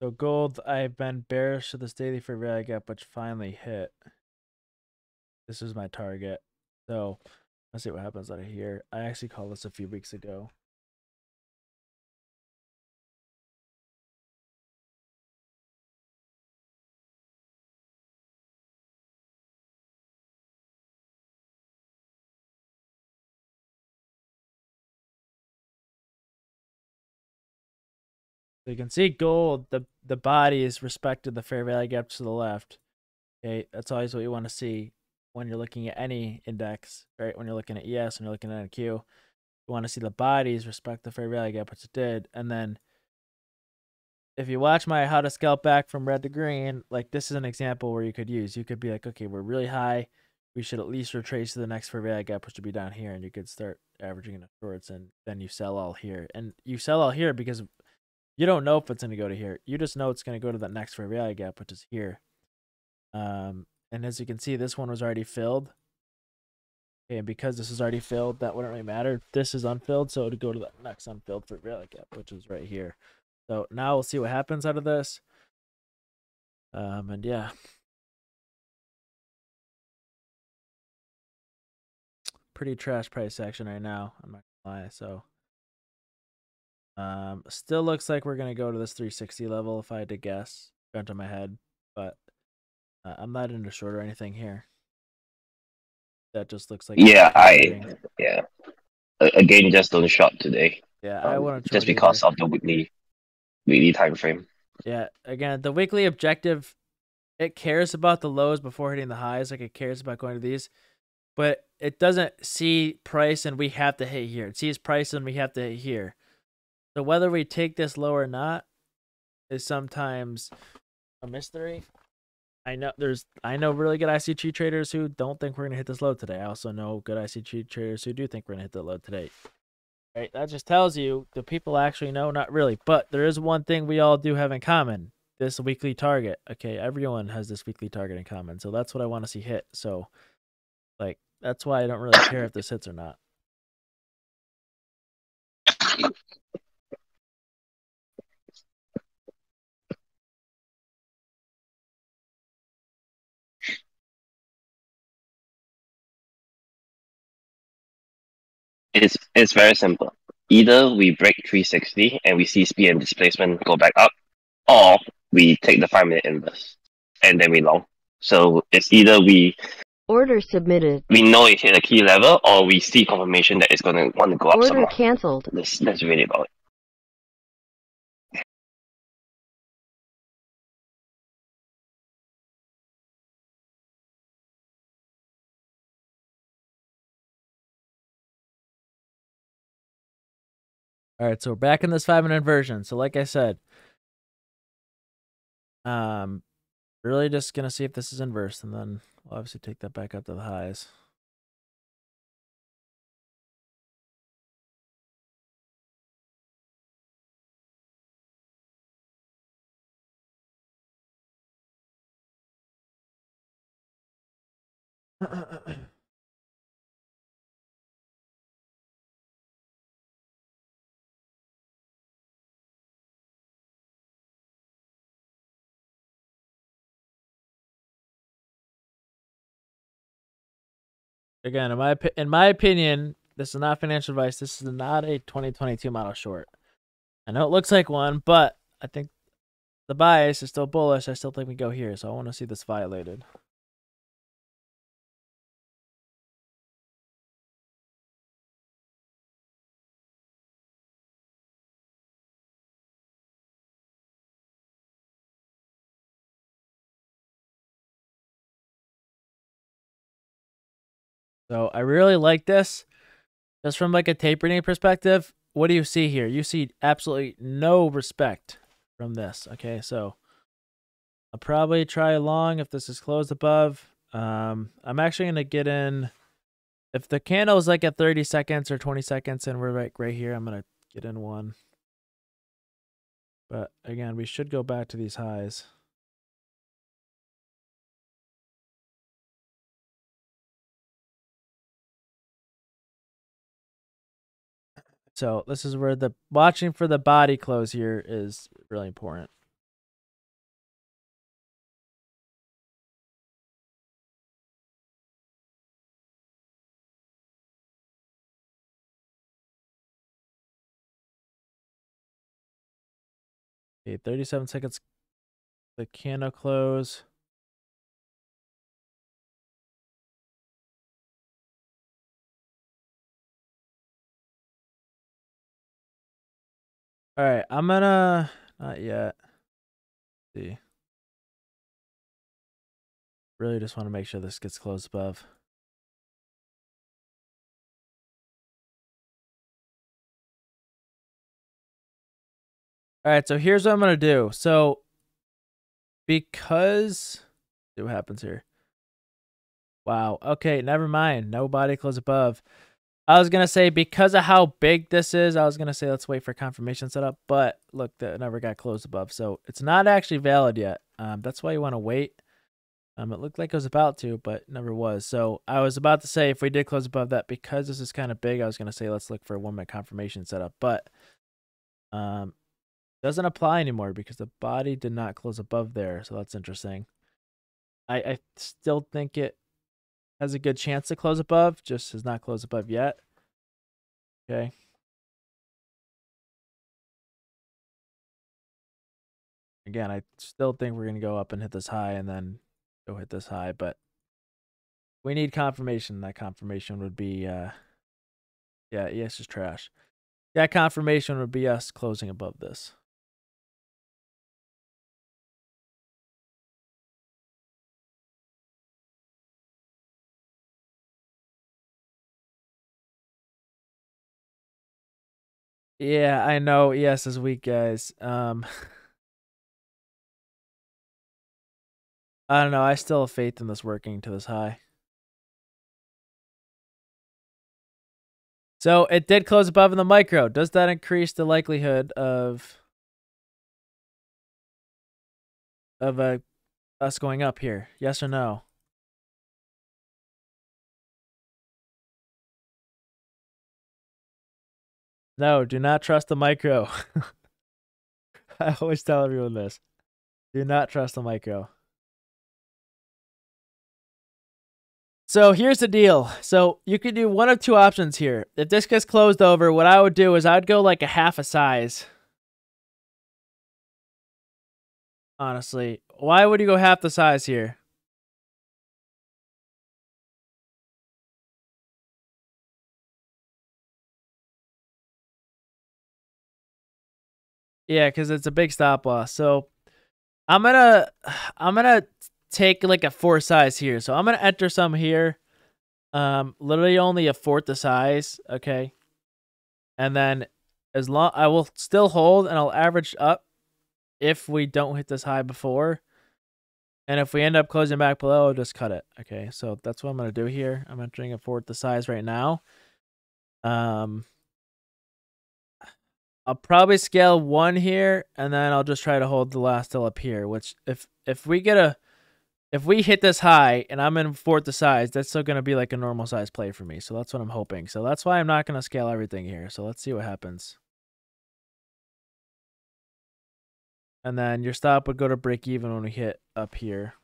So gold, I've been bearish to this daily for rag up, which finally hit. This is my target. So let's see what happens out of here. I actually called this a few weeks ago. So you can see gold, the, the body is respected the fair value gap to the left. Okay, that's always what you want to see when you're looking at any index, right? When you're looking at E S, when you're looking at N Q, you want to see the bodies respect the fair value gap, which it did. And then if you watch my how to scalp back from red to green, like this is an example where you could use. You could be like, okay, we're really high. We should at least retrace to the next fair value gap, which would be down here. And you could start averaging in the shorts, and then you sell all here. And you sell all here because you don't know if it's going to go to here. You just know it's going to go to that next fair value gap, which is here. Um, and as you can see, this one was already filled. Okay, and because this is already filled, that wouldn't really matter. This is unfilled, so it would go to that next unfilled fair value gap, which is right here. So now we'll see what happens out of this. Um, and yeah. Pretty trash price action right now, I'm not going to lie, so... Um, still looks like we're going to go to this three sixty level if I had to guess, front of my head, but uh, I'm not into short or anything here. That just looks like... Yeah, I... Yeah. Again, just on short today. Yeah, um, I want to... Just because either. of the weekly, weekly time frame. Yeah, again, the weekly objective, it cares about the lows before hitting the highs, like it cares about going to these, but it doesn't see price and we have to hit here. It sees price and we have to hit here. So whether we take this low or not is sometimes a mystery. I know there's I know really good I C T traders who don't think we're gonna hit this low today. I also know good I C T traders who do think we're gonna hit the low today. Right? That just tells you do people actually know? Not really. But there is one thing we all do have in common. This weekly target. Okay, everyone has this weekly target in common. So that's what I want to see hit. So like that's why I don't really care if this hits or not. It's, it's very simple. Either we break three sixty and we see speed and displacement go back up, or we take the five minute inverse and then we long. So it's either we order submitted. We know it hit a key level, or we see confirmation that it's going to want to go up some more. Order cancelled. That's, that's really about it. All right, so we're back in this five minute inversion. So like I said, um, really just going to see if this is inverse, and then we'll obviously take that back up to the highs. Again, in my in my opinion, this is not financial advice. This is not a twenty twenty-two model short. I know it looks like one, but I think the bias is still bullish. I still think we go here, so I want to see this violated. So I really like this. Just from like a tapering perspective, what do you see here? You see absolutely no respect from this. Okay, so I'll probably try long if this is closed above. Um, I'm actually gonna get in. If the candle is like at thirty seconds or twenty seconds and we're like right here, I'm gonna get in one. But again, we should go back to these highs. So this is where the watching for the body close here is really important. Okay, thirty-seven seconds, the candle close. All right, I'm gonna, not yet. Let's see. Really just want to make sure this gets closed above. All right, so here's what I'm gonna do. So because, see what happens here. Wow, okay, never mind. No body close above. I was gonna say because of how big this is, I was gonna say let's wait for confirmation setup, but look, that never got closed above, so it's not actually valid yet. Um, that's why you want to wait. Um, it looked like it was about to, but never was. So I was about to say if we did close above that, because this is kind of big, I was gonna say let's look for a one-minute confirmation setup, but um, doesn't apply anymore because the body did not close above there, so that's interesting. I I still think it has a good chance to close above, just has not closed above yet. Okay. Again, I still think we're going to go up and hit this high and then go hit this high, but we need confirmation. That confirmation would be, uh, yeah, E S is trash. That confirmation would be us closing above this. Yeah, I know E S is weak, guys. Um, I don't know. I still have faith in this working to this high. So it did close above in the micro. Does that increase the likelihood of of a, us going up here? Yes or no? No, do not trust the micro. I always tell everyone this. Do not trust the micro. So here's the deal. So you could do one of two options here. If this gets closed over, what I would do is I'd go like a half a size. Honestly, why would you go half the size here? Yeah, because it's a big stop loss. So I'm gonna I'm gonna take like a four size here. So I'm gonna enter some here. Um literally only a fourth the size, okay? And then as long I will still hold and I'll average up if we don't hit this high before. And if we end up closing back below, I'll just cut it. Okay, so that's what I'm gonna do here. I'm entering a fourth the size right now. Um I'll probably scale one here, and then I'll just try to hold the last till up here, which if if we get a if we hit this high and I'm in fourth the size, that's still gonna be like a normal size play for me. So that's what I'm hoping. So that's why I'm not gonna scale everything here. So let's see what happens. And then your stop would go to break even when we hit up here.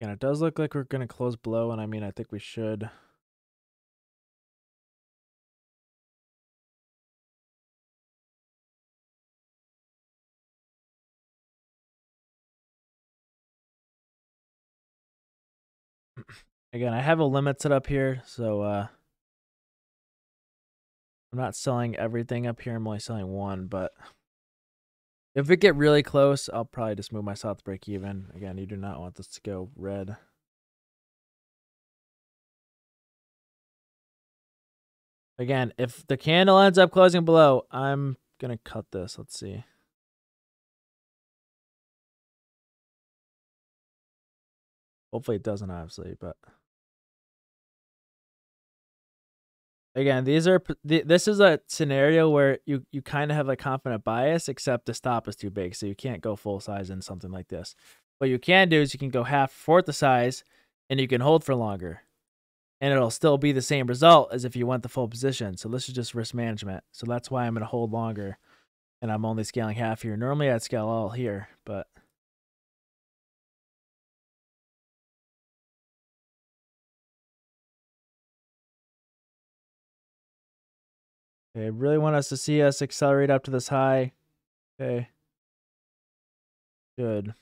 And it does look like we're going to close below, and I mean, I think we should. Again, I have a limit set up here, so uh, I'm not selling everything up here. I'm only selling one, but if we get really close, I'll probably just move myself to break even. Again, you do not want this to go red. Again, if the candle ends up closing below, I'm going to cut this. Let's see. Hopefully it doesn't, obviously, but again, these are this is a scenario where you you kind of have a confident bias, except the stop is too big, so you can't go full size in something like this. What you can do is you can go half, fourth the size, and you can hold for longer, and it'll still be the same result as if you went the full position. So this is just risk management. So that's why I'm going to hold longer, and I'm only scaling half here. Normally I'd scale all here, but okay, I really want us to see us accelerate up to this high. Okay. Good.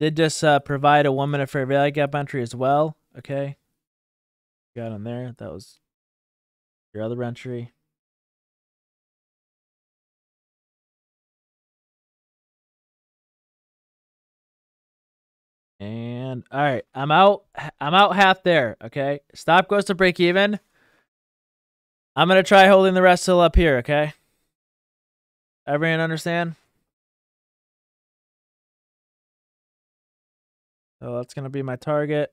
Did just uh, provide a one minute fair value gap entry as well. Okay. Got on there. That was your other entry. And all right, I'm out. I'm out half there. Okay. Stop goes to break even. I'm going to try holding the rest till up here. Okay. Everyone understand? So that's going to be my target.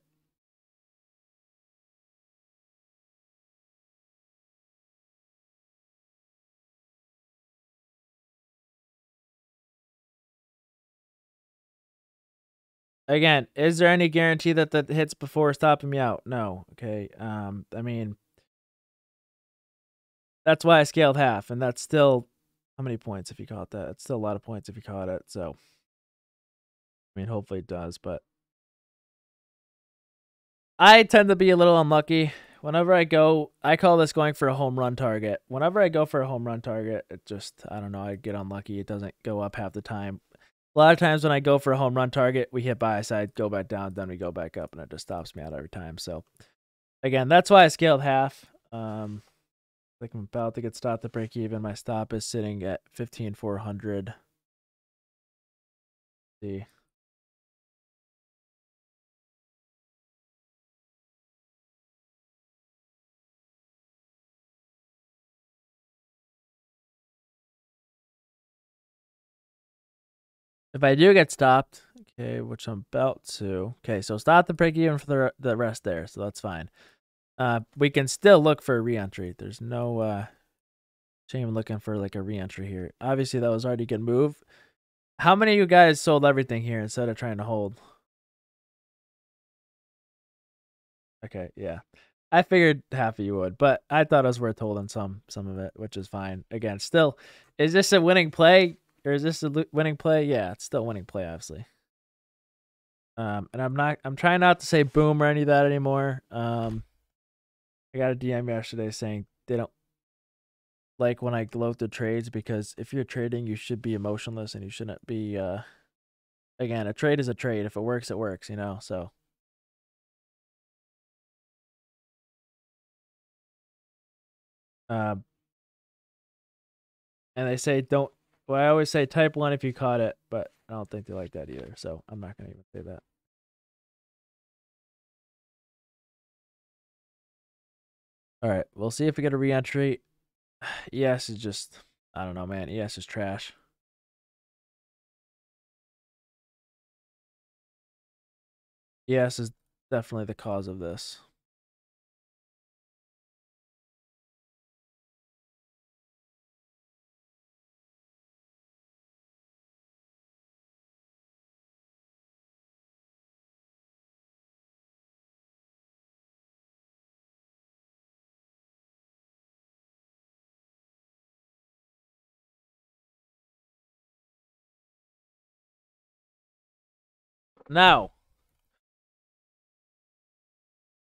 Again, is there any guarantee that that hits before stopping me out? No. Okay. Um, I mean, that's why I scaled half, and that's still how many points if you caught that? It's still a lot of points if you caught it. So, I mean, hopefully it does, but I tend to be a little unlucky. Whenever I go, I call this going for a home run target. Whenever I go for a home run target, it just, I don't know, I get unlucky. It doesn't go up half the time. A lot of times when I go for a home run target, we hit buy side, go back down, then we go back up, and it just stops me out every time. So, again, that's why I scaled half. Um, like I'm about to get stopped to break even. My stop is sitting at fifteen four hundred. See. If I do get stopped, okay, which I'm about to. Okay, so stop the break even for the, the rest there, so that's fine. Uh, we can still look for a re-entry. There's no uh, shame in looking for like a re-entry here. Obviously, that was already a good move. How many of you guys sold everything here instead of trying to hold? Okay, yeah. I figured half of you would, but I thought it was worth holding some some of it, which is fine. Again, still, is this a winning play? Or is this a winning play? Yeah, it's still a winning play, obviously. Um, and I'm not. I'm trying not to say boom or any of that anymore. Um, I got a D M yesterday saying they don't like when I gloat the trades because if you're trading, you should be emotionless and you shouldn't be. Uh, again, a trade is a trade. If it works, it works. You know. So. Uh, and they say don't. Well, I always say type one if you caught it, but I don't think they like that either, so I'm not going to even say that. All right, we'll see if we get a re-entry. E S is just, I don't know, man. E S is trash. E S is definitely the cause of this. Now,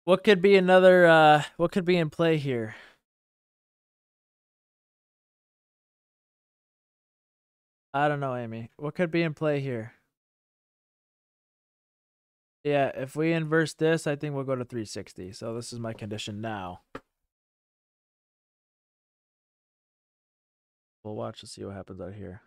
what could be another, uh, what could be in play here? I don't know, Amy. What could be in play here? Yeah, if we inverse this, I think we'll go to three sixty. So this is my condition now. We'll watch to see what happens out here.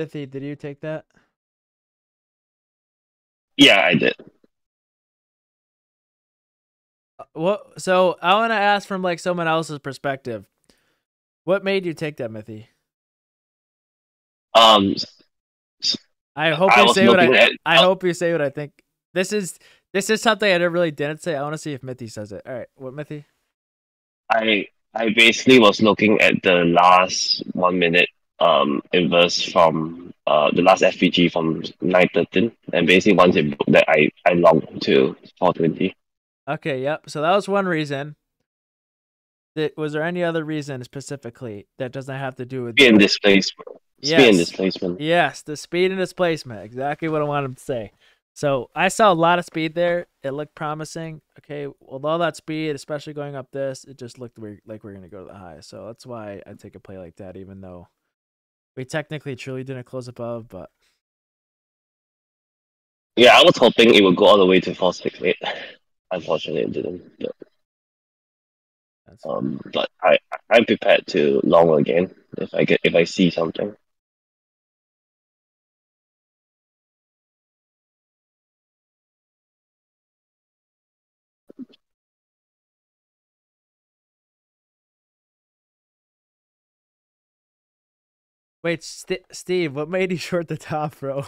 Mithy, did you take that? Yeah, I did. What? So I want to ask from like someone else's perspective. What made you take that, Mithy? Um, I hope I you say what I. At, I uh, hope you say what I think. This is this is something I really didn't say. I want to see if Mithy says it. All right, what, Mithy? I I basically was looking at the last one minute um inverse from uh the last F V G from nine thirteen, and basically once it broke that, I I longed to four twenty. Okay, yep. So that was one reason. That, was there any other reason specifically that doesn't have to do with speed and displacement? Yes. Speed and displacement. Yes, the speed and displacement. Exactly what I wanted to say. So I saw a lot of speed there. It looked promising. Okay, with all that speed, especially going up this, it just looked weird, like we we're going to go to the high. So that's why I take a play like that, even though we technically truly didn't close above, but. Yeah, I was hoping it would go all the way to four sixty-eight. Unfortunately, it didn't. But, um, but I I'm prepared to long again if I get if I see something. Wait, St Steve, what made you short the top, bro?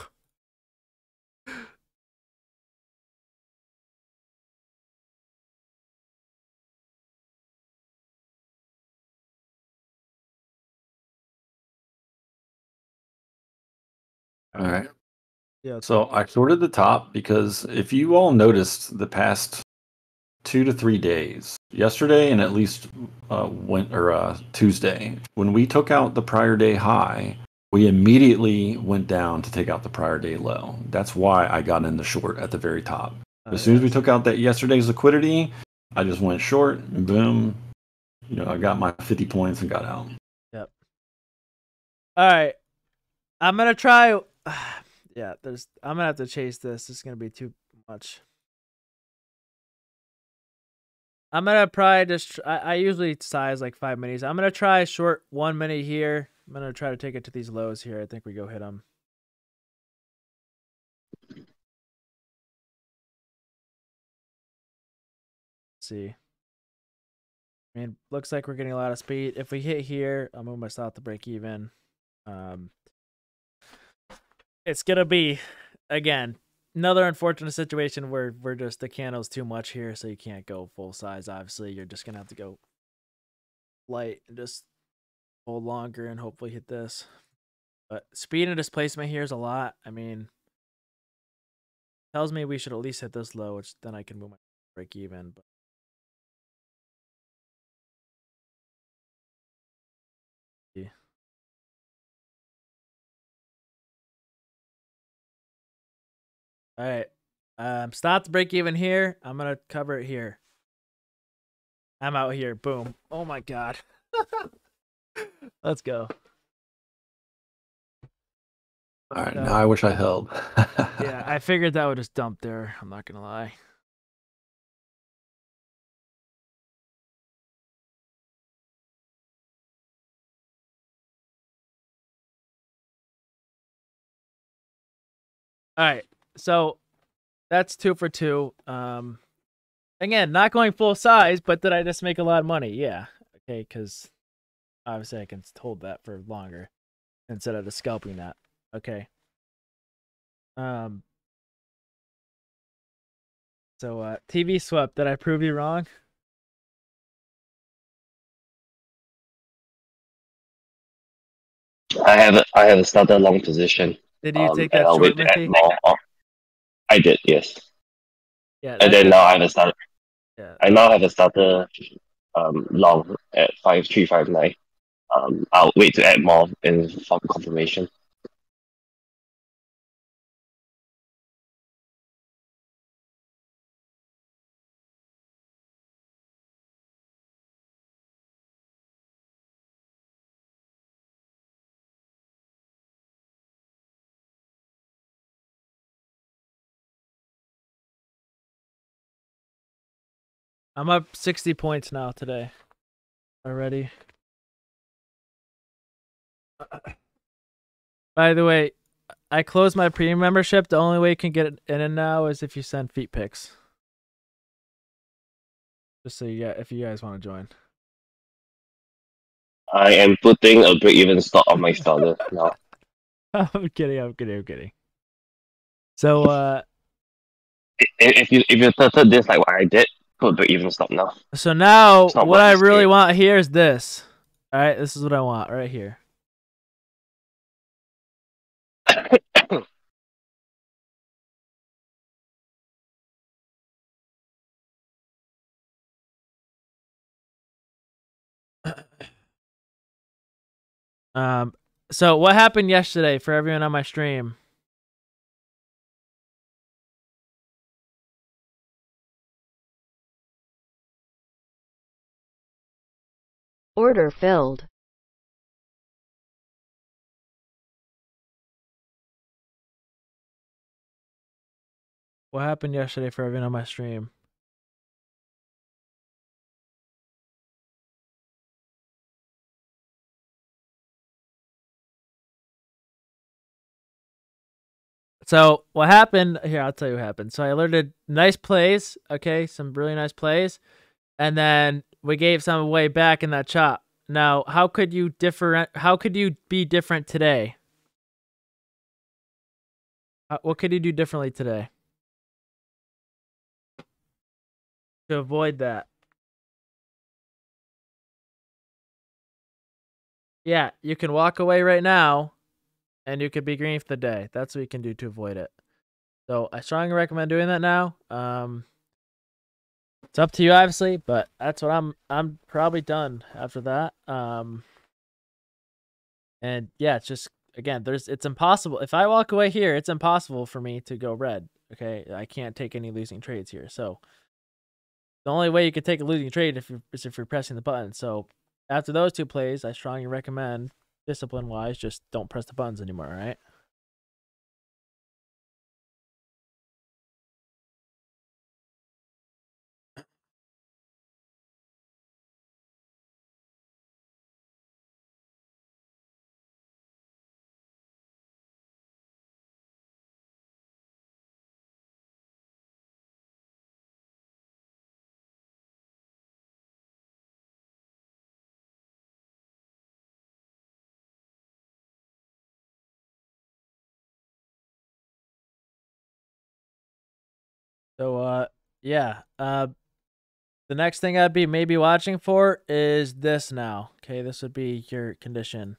All right. Yeah. So I shorted the top because if you all noticed the past two to three days, yesterday and at least uh, went, or, uh, Tuesday, when we took out the prior day high, we immediately went down to take out the prior day low. That's why I got in the short at the very top. Oh, as soon yeah. as we took out that yesterday's liquidity, I just went short and boom, you know, I got my fifty points and got out. Yep. All right. I'm going to try... Yeah, there's. I'm gonna have to chase this. It's gonna be too much. I'm gonna probably just. I, I usually size like five minis. I'm gonna try short one mini here. I'm gonna try to take it to these lows here. I think we go hit them. Let's see. I mean, looks like we're getting a lot of speed. If we hit here, I'll move myself to break even. Um. It's gonna be, again, another unfortunate situation where we're just the candle's too much here, so you can't go full size. Obviously, you're just gonna have to go light and just hold longer and hopefully hit this. But speed and displacement here is a lot. I mean, tells me we should at least hit this low, which then I can move my break even. But all right, um, stop the break even here. I'm gonna cover it here. I'm out here. Boom! Oh my god! Let's go. All right, uh, now I wish I held. Yeah, I figured that would just dump there. I'm not gonna lie. All right. So that's two for two. Um, again, not going full size, but did I just make a lot of money? Yeah. Okay, because obviously I can hold that for longer instead of just scalping that. Okay. Um. So uh, T V swept. Did I prove you wrong? I have a, I have a started long position. Did you um, take that short, Mithy? I did, yes. Yeah, and then good. Now I have a starter. Yeah. I now have a starter um, long at five three five nine. Um, I'll wait to add more in form confirmation. I'm up sixty points now today already. By the way, I closed my premium membership. The only way you can get it in and now is if you send feet pics. Just so you, if you guys want to join. I am putting a break-even stop on my starter now. I'm kidding. I'm kidding. I'm kidding. So, uh, if you if you tilted this like what I did, put break-even stop now. So now, what I really want here is this. All right, this is what I want right here. Um. So what happened yesterday for everyone on my stream? Order filled. What happened yesterday for everyone on my stream? So what happened here, I'll tell you what happened. So I alerted nice plays, okay, some really nice plays, and then we gave some away back in that chop. Now, how could you different? How could you be different today? Uh, what could you do differently today to avoid that? Yeah, you can walk away right now. And you could be green for the day. That's what you can do to avoid it. So I strongly recommend doing that now. Um, it's up to you, obviously, but that's what I'm. I'm probably done after that. Um, and yeah, it's just again, there's. It's impossible. If I walk away here, it's impossible for me to go red. Okay, I can't take any losing trades here. So the only way you could take a losing trade if you're, is if you're pressing the button. So after those two plays, I strongly recommend. Discipline wise, just don't press the buttons anymore, right? So, uh, yeah, uh, the next thing I'd be maybe watching for is this now. Okay, this would be your condition.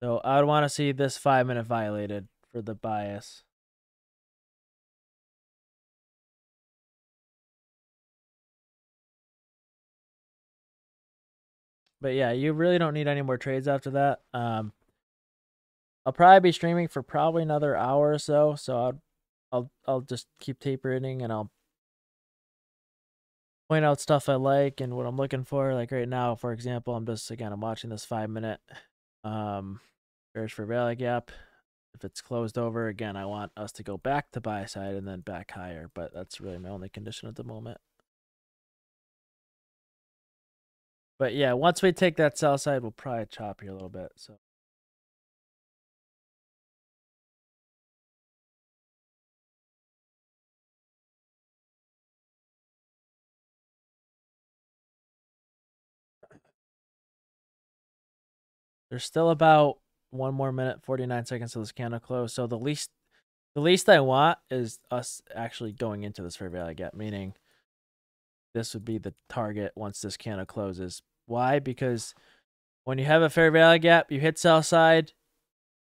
So I would want to see this five minute violated for the bias. But yeah, you really don't need any more trades after that. Um, I'll probably be streaming for probably another hour or so, so I'll, I'll, I'll just keep tapering and I'll point out stuff I like and what I'm looking for. Like right now, for example, I'm just again I'm watching this five minute um bearish for rally gap. If it's closed over again, I want us to go back to buy side and then back higher. But that's really my only condition at the moment. But yeah, once we take that sell side, we'll probably chop here a little bit. So. There's still about one more minute, forty-nine seconds till this candle close. So the least, the least I want is us actually going into this fair value gap, meaning this would be the target once this candle closes. Why? Because when you have a fair value gap, you hit sell side,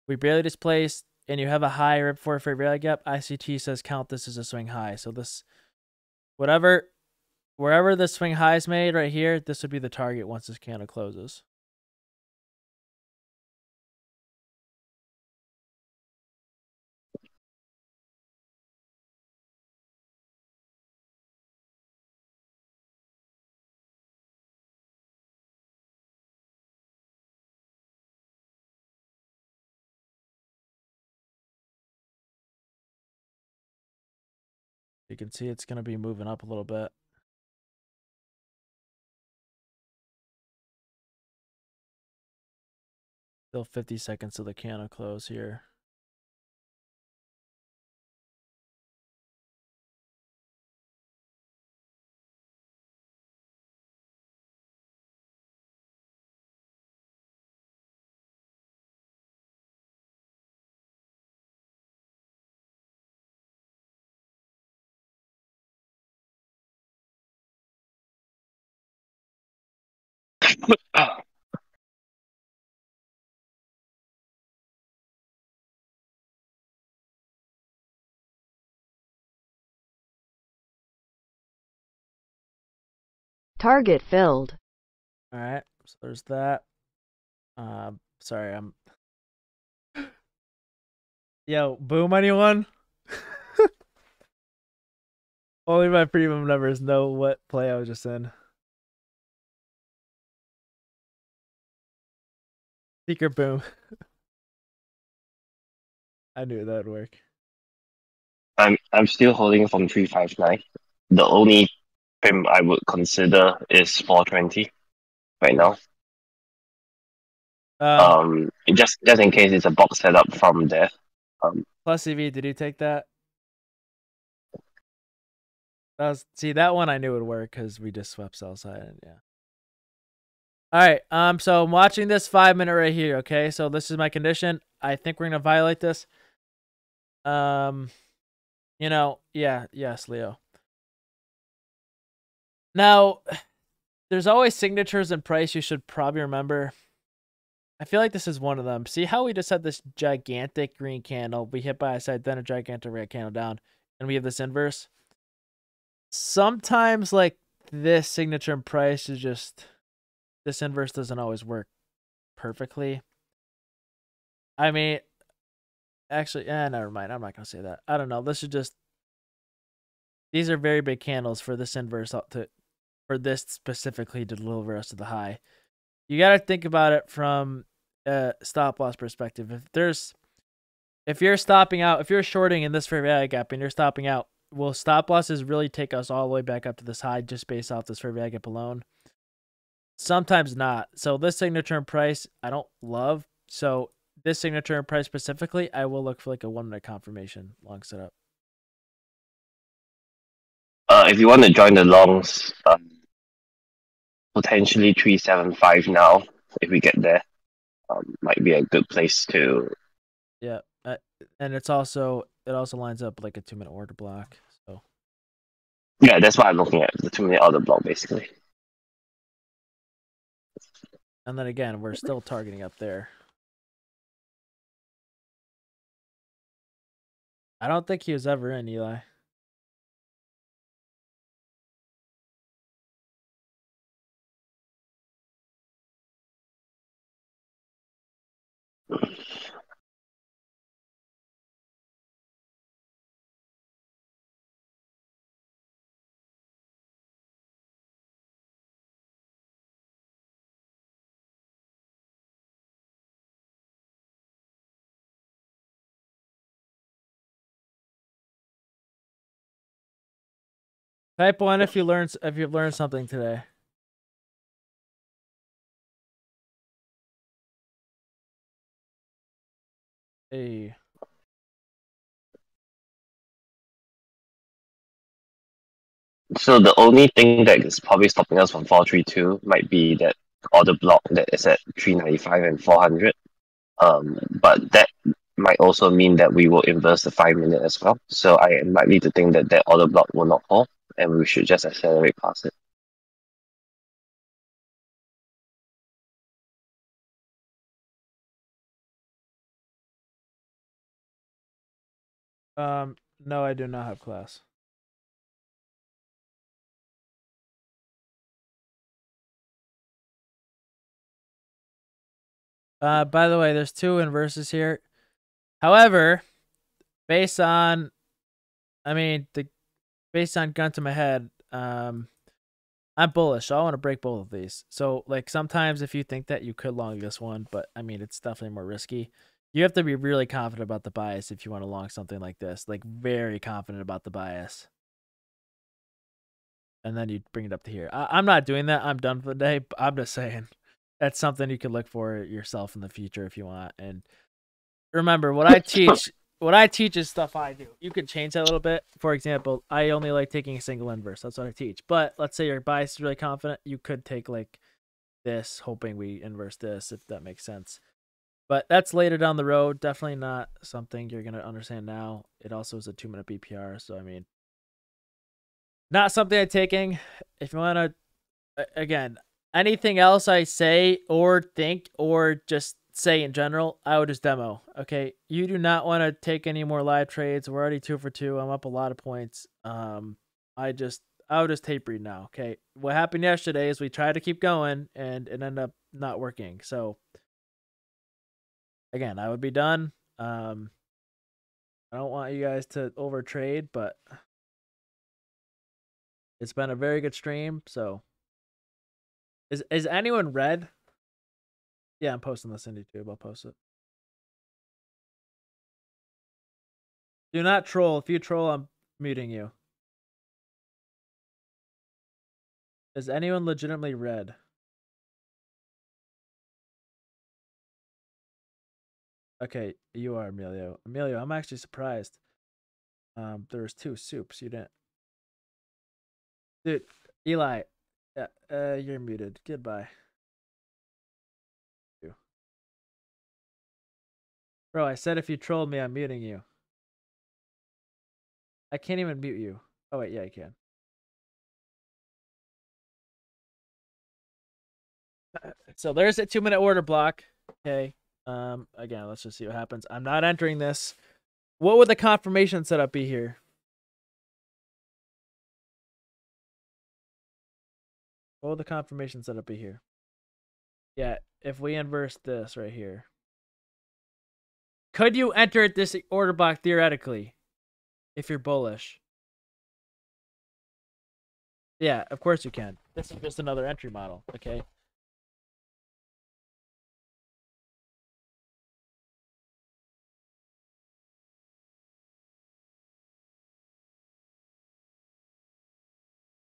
we barely displaced, and you have a high right before a fair value gap. I C T says count this as a swing high. So this, whatever, wherever the swing high is made right here, this would be the target once this candle closes. You can see it's going to be moving up a little bit. Still fifty seconds till the candle close here. Target filled. All right, so there's that. Uh, sorry, I'm. Yo, boom, anyone? Only my premium members know what play I was just in. Speaker boom. I knew that would work. I'm I'm still holding from three five nine. The only prim I would consider is four twenty right now. Uh, um, just just in case it's a box setup from there. Um, Plus E V, did he take that? That was, see, that one I knew would work because we just swept sell side and yeah. All right, um, so I'm watching this five minute right here, okay? So this is my condition. I think we're going to violate this. Um, you know, yeah, yes, Leo. Now, there's always signatures and price you should probably remember. I feel like this is one of them. See how we just had this gigantic green candle. We hit buy side, then a gigantic red candle down, and we have this inverse. Sometimes, like, this signature and price is just... This inverse doesn't always work perfectly. I mean, actually, eh, never mind. I'm not going to say that. I don't know. This is just, these are very big candles for this inverse, to, for this specifically to deliver us to the high. You got to think about it from a stop loss perspective. If there's, if you're stopping out, if you're shorting in this fair value gap and you're stopping out, will stop losses really take us all the way back up to this high just based off this fair value gap alone? Sometimes not. So this signature and price, I don't love. So this signature and price specifically, I will look for like a one-minute confirmation long setup. Uh, if you want to join the longs, um, potentially three seven five now. If we get there, um, might be a good place to. Yeah, uh, and it's also it also lines up like a two-minute order block. So. Yeah, that's what I'm looking at, the two-minute order block basically. And then again, we're still targeting up there. I don't think he was ever in, Eli. Type one if you learned if you've learned something today. Hey. So the only thing that is probably stopping us from four three two might be that order block that is at three ninety five and four hundred. Um, but that might also mean that we will inverse the five minute as well. So I am likely to think that that order block will not fall. And we should just accelerate past it. Um, no, I do not have class. Uh, by the way, there's two inverses here. However, based on, I mean, the Based on gun to my head, um, I'm bullish, so I want to break both of these. So, like, sometimes if you think that, you could long this one, but, I mean, it's definitely more risky. You have to be really confident about the bias if you want to long something like this. Like, very confident about the bias. And then you bring it up to here. I I'm not doing that. I'm done for the day. But I'm just saying. that's something you could look for yourself in the future if you want. And remember, what I teach, what I teach is stuff I do. You could change that a little bit. For example, I only like taking a single inverse. That's what I teach. But let's say your bias is really confident. You could take like this, hoping we inverse this, if that makes sense. But that's later down the road. Definitely not something you're going to understand now. It also is a two-minute B P R. So, I mean, not something I'm taking. If you want to, again, anything else I say or think or just say in general, I would just demo. Okay, you do not want to take any more live trades. We're already two for two. I'm up a lot of points. Um, I just, I would just tape read now. Okay, what happened yesterday is we tried to keep going and it ended up not working. So, again, I would be done. Um, I don't want you guys to overtrade, but it's been a very good stream. So, is is anyone red? Yeah, I'm posting this in YouTube. I'll post it. Do not troll. If you troll, I'm muting you. Is anyone legitimately red? Okay, you are Emilio. Emilio, I'm actually surprised. Um, there was two soups. You didn't. Dude, Eli, uh, uh, you're muted. Goodbye. Bro, I said if you trolled me, I'm muting you. I can't even mute you. Oh, wait, yeah, I can. So there's a two-minute order block. Okay. Um, again, let's just see what happens. I'm not entering this. What would the confirmation setup be here? What would the confirmation setup be here? Yeah, if we inverse this right here. Could you enter this order block theoretically if you're bullish? Yeah, of course you can. This is just another entry model, okay?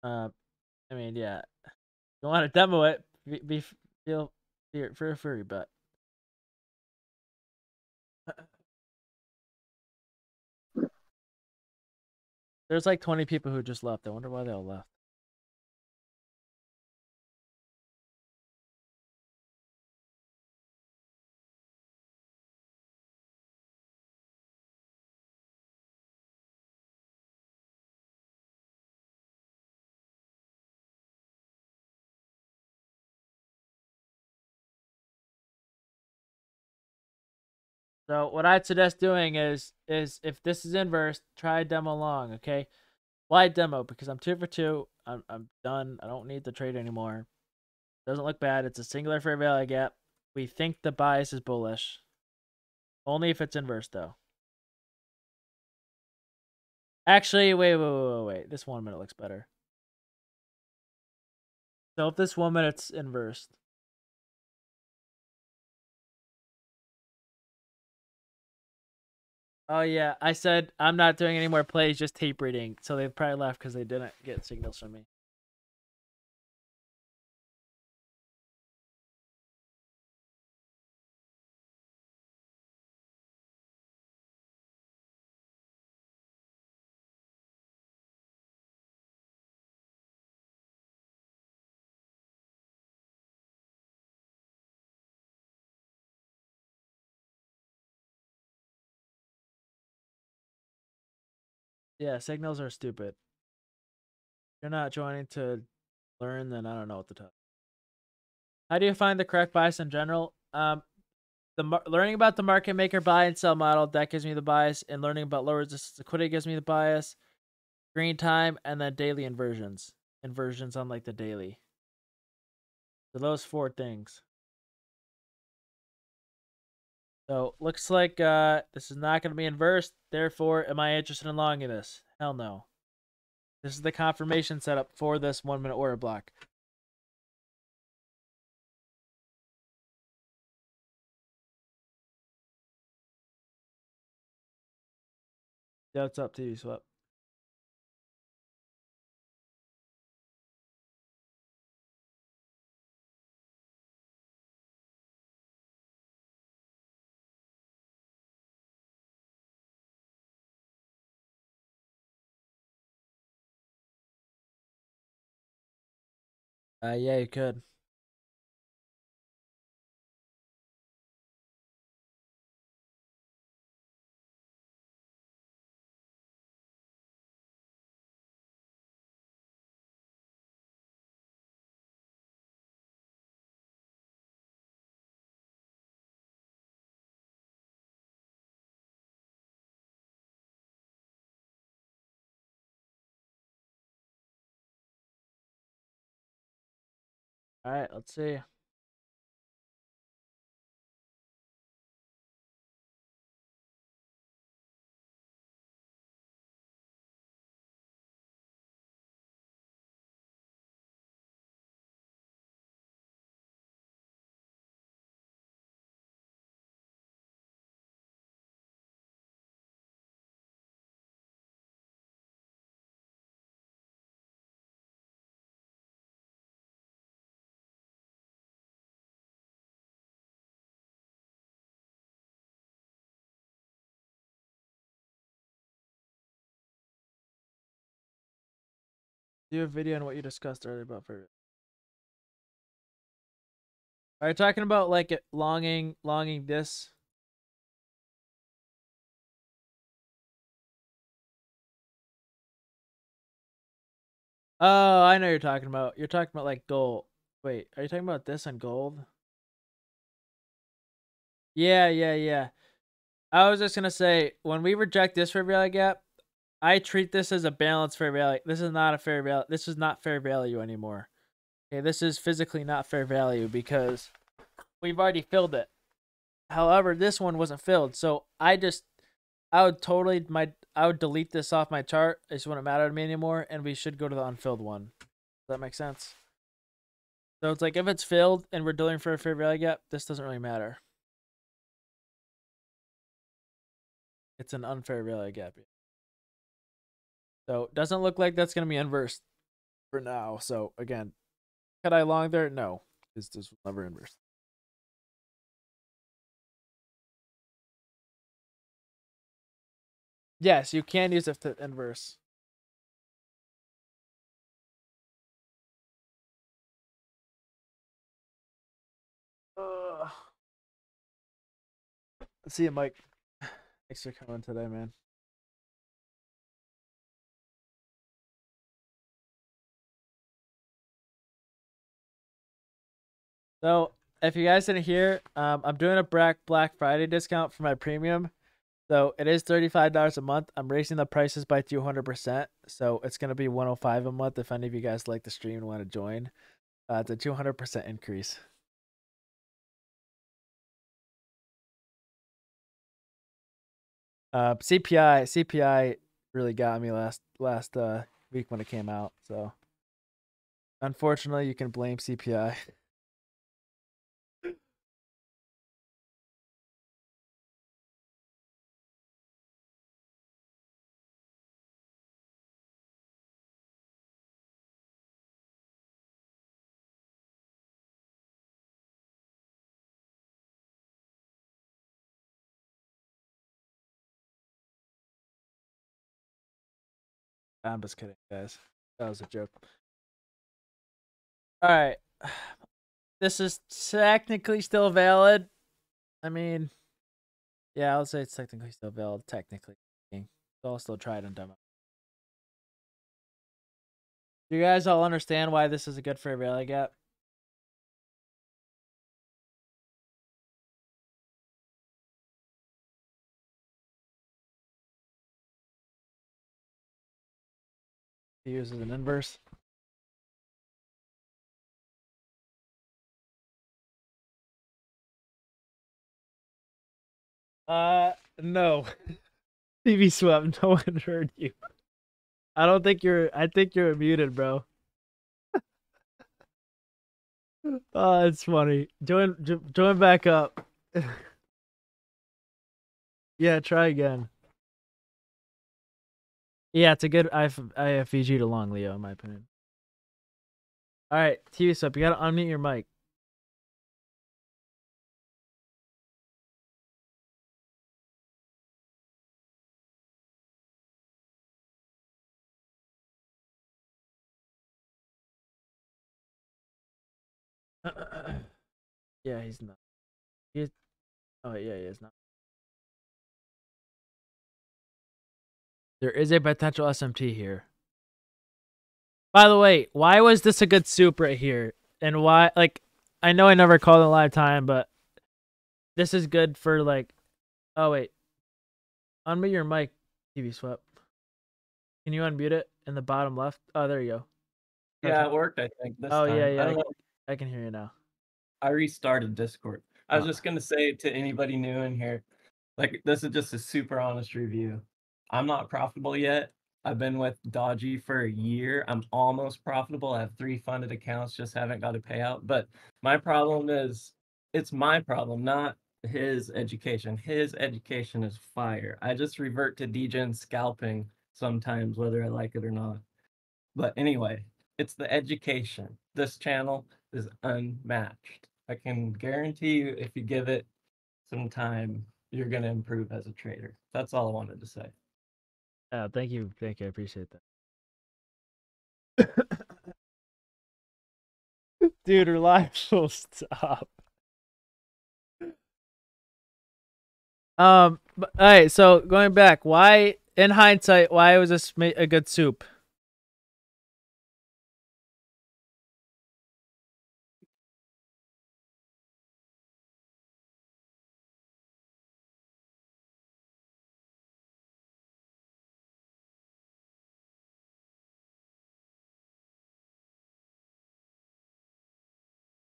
Uh, I mean, yeah, if you want to demo it, be, be feel feel free, but there's like twenty people who just left. I wonder why they all left. So what I'd suggest doing is, is if this is inverse, try demo long, okay? Why demo? Because I'm two for two. I'm, I'm done. I don't need the trade anymore. Doesn't look bad. It's a singular fair value gap. We think the bias is bullish. Only if it's inverse, though. Actually, wait, wait, wait, wait, wait. This one minute looks better. So if this one minute's inversed. Oh, yeah. I said I'm not doing any more plays, just tape reading. So they probably left because they didn't get signals from me. Yeah, signals are stupid. If you're not joining to learn, then I don't know what to tell you. How do you find the correct bias in general? Um, the learning about the market maker buy and sell model, that gives me the bias, and learning about lower resistance liquidity gives me the bias. Green time, and then daily inversions. Inversions on like the daily. So those four things. So, looks like uh, this is not going to be inversed. Therefore, am I interested in longing this? Hell no. This is the confirmation setup for this one-minute order block. Yeah, it's up to you, Swap. Uh, yeah, you could. All right, let's see. Do a video on what you discussed earlier about favorite. Are you talking about like it longing, longing this? Oh, I know you're talking about. You're talking about like gold. Wait, are you talking about this and gold? Yeah, yeah, yeah. I was just gonna say when we reject this fair value gap, I treat this as a balance fair value. This is not a fair value. This is not fair value anymore. Okay, this is physically not fair value because we've already filled it. However, this one wasn't filled, so I just, I would totally my, I would delete this off my chart. It just wouldn't matter to me anymore, and we should go to the unfilled one. Does that make sense? So it's like if it's filled and we're dealing for a fair value gap, this doesn't really matter. It's an unfair value gap. So it doesn't look like that's going to be inversed for now. So again, could I long there? No, it's just never inversed. Yes, you can use it to inverse. Uh, see you, Mike. Thanks for coming today, man. So if you guys didn't hear, um, I'm doing a Black Friday discount for my premium. So it is thirty-five dollars a month. I'm raising the prices by two hundred percent. So it's going to be one oh five a month if any of you guys like the stream and want to join. Uh, it's a two hundred percent increase. Uh, C P I, C P I really got me last, last uh, week when it came out. So unfortunately, you can blame C P I. I'm just kidding, guys. That was a joke. All right. This is technically still valid. I mean, yeah, I'll say it's technically still valid, technically. It's all still tried and done. You guys all understand why this is a good fair value gap? Use as an inverse. Uh, no. T V swept. No one heard you. I don't think you're. I think you're muted, bro. Oh, it's funny. Join. Join back up. Yeah, try again. Yeah, it's a good I F V G to long, Leo, in my opinion. All right, T V Sup, you got to unmute your mic. Yeah, he's not. He's. Oh yeah, he is not. There is a potential S M T here. By the way, why was this a good soup right here? And why, like, I know I never called it live time, but this is good for, like, oh wait, unmute your mic, T V Swap. Can you unmute it in the bottom left? Oh, there you go. Yeah, okay. It worked, I think. This oh time. yeah, yeah. I, I, can, I can hear you now. I restarted Discord. I was oh. just gonna say to anybody new in here, like, this is just a super honest review. I'm not profitable yet. I've been with Dodgy for a year. I'm almost profitable. I have three funded accounts, just haven't got a payout. But my problem is, it's my problem, not his education. His education is fire. I just revert to degen scalping sometimes, whether I like it or not. But anyway, it's the education. This channel is unmatched. I can guarantee you, if you give it some time, you're going to improve as a trader. That's all I wanted to say. Uh, thank you. Thank you. I appreciate that. Dude, her live will stop. Um, but, all right, so going back, why, in hindsight, why was this a good soup?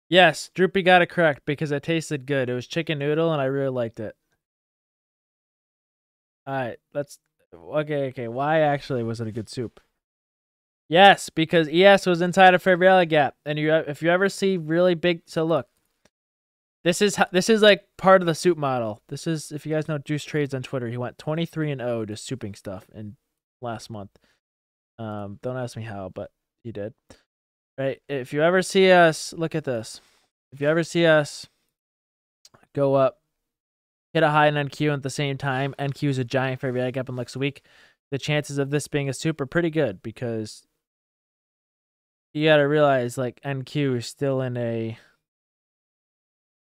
Yes, Droopy got it correct because it tasted good. It was chicken noodle and I really liked it. All right, let's... Okay, okay. Why actually was it a good soup? Yes, because E S was inside a Fabriella gap. And you, if you ever see really big... So look, this is, this is like part of the soup model. This is, if you guys know Juice Trades on Twitter, he went twenty-three and oh just souping stuff in last month. Um, don't ask me how, but he did. Right, if you ever see us, look at this. If you ever see us go up, hit a high in N Q at the same time, N Q is a giant favorite gap and looks weak, the chances of this being a soup are pretty good because you got to realize, like, N Q is still in a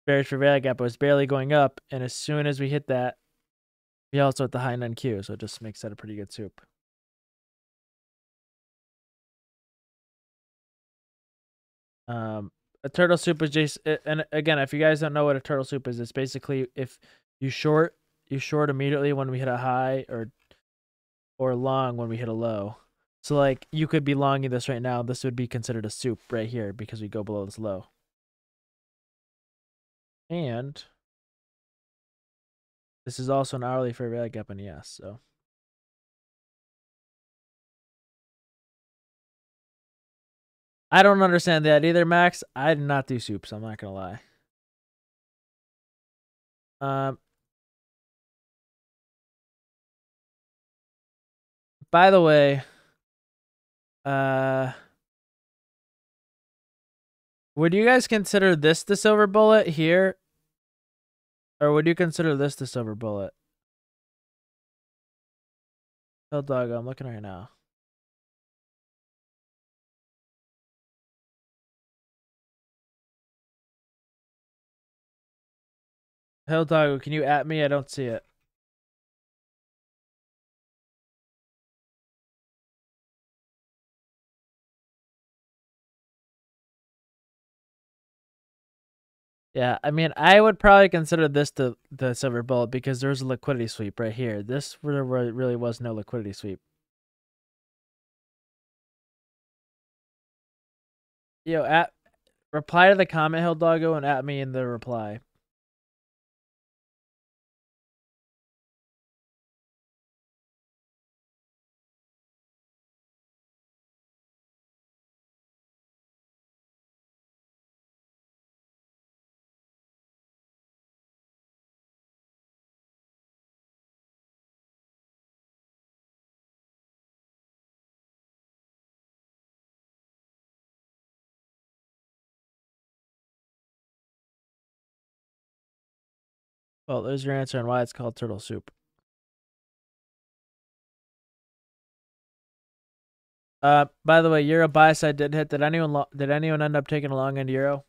bearish favorite gap, but it's barely going up, and as soon as we hit that, we also hit the high in N Q, so it just makes that a pretty good soup. Um, a turtle soup is just, and again, if you guys don't know what a turtle soup is, it's basically if you short, you short immediately when we hit a high, or or long when we hit a low. So like you could be longing this right now. This would be considered a soup right here because we go below this low. And this is also an hourly for rally gap and yes, so. I don't understand that either, Max. I did not do soups. I'm not gonna lie. Um. By the way, uh, would you guys consider this the silver bullet here, or would you consider this the silver bullet? Oh, doggo, I'm looking right now. Hell Doggo, can you at me? I don't see it. Yeah, I mean, I would probably consider this the, the silver bullet because there's a liquidity sweep right here. This there really was no liquidity sweep. Yo, at, reply to the comment, Hell Doggo, and at me in the reply. Well, there's your answer on why it's called turtle soup. Uh, by the way, Euro buy side did hit. Did anyone did anyone end up taking a long end Euro?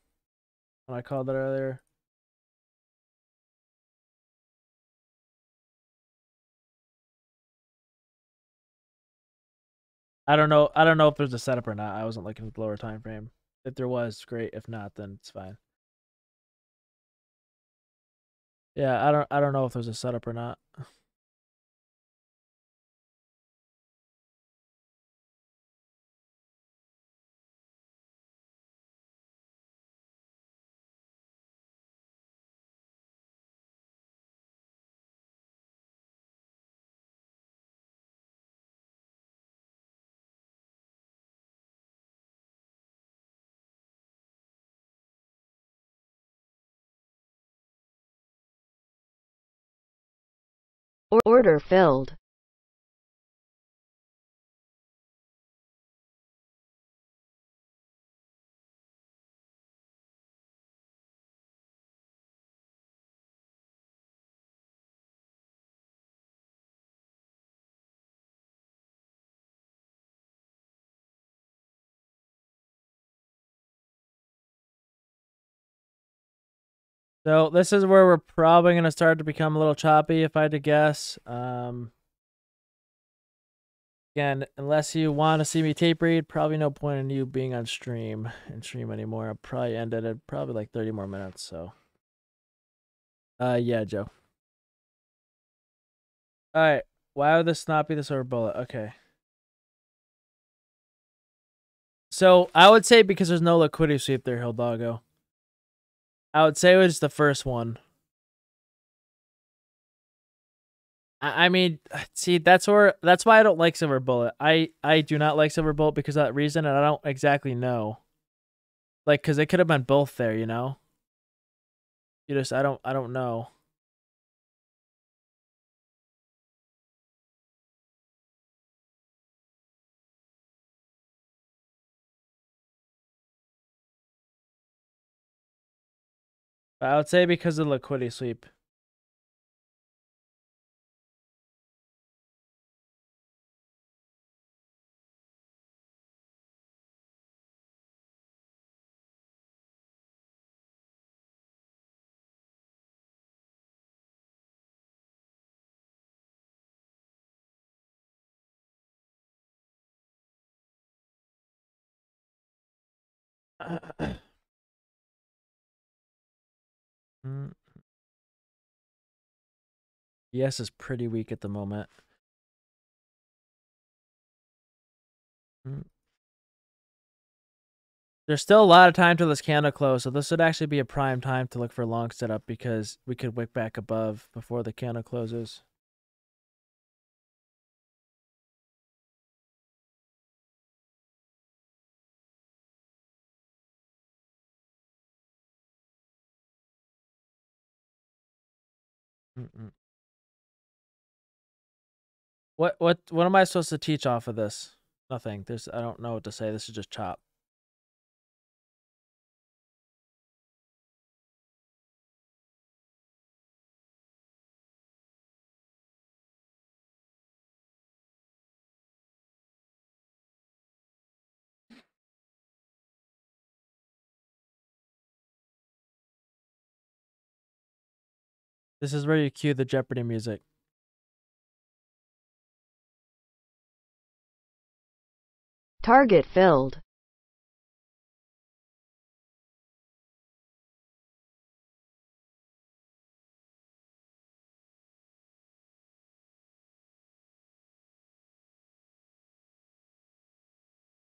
when I called that earlier. I don't know. I don't know if there's a setup or not. I wasn't looking at the lower time frame. If there was, great. If not, then it's fine. Yeah, I don't. I don't know if there's a setup or not. Order filled. So this is where we're probably going to start to become a little choppy, if I had to guess. Um, again, unless you want to see me tape read, probably no point in you being on stream and stream anymore. I'll probably end it at probably like thirty more minutes. So, uh, yeah, Joe. All right. Why would this not be the silver bullet? Okay. So I would say because there's no liquidity sweep there, Hill Doggo. I would say it was the first one. I, I mean, see, that's where that's why I don't like Silver Bullet. I, I do not like Silver Bullet because of that reason, and I don't exactly know. Like, because it could have been both there, you know? You just, I don't, I don't know. I would say because of liquidity sweep. Yes is pretty weak at the moment. There's still a lot of time till this candle close, so this would actually be a prime time to look for a long setup because we could wick back above before the candle closes. Mm-mm. What what what am I supposed to teach off of this? Nothing. There's I don't know what to say. This is just chop. This is where you cue the Jeopardy music. Target filled.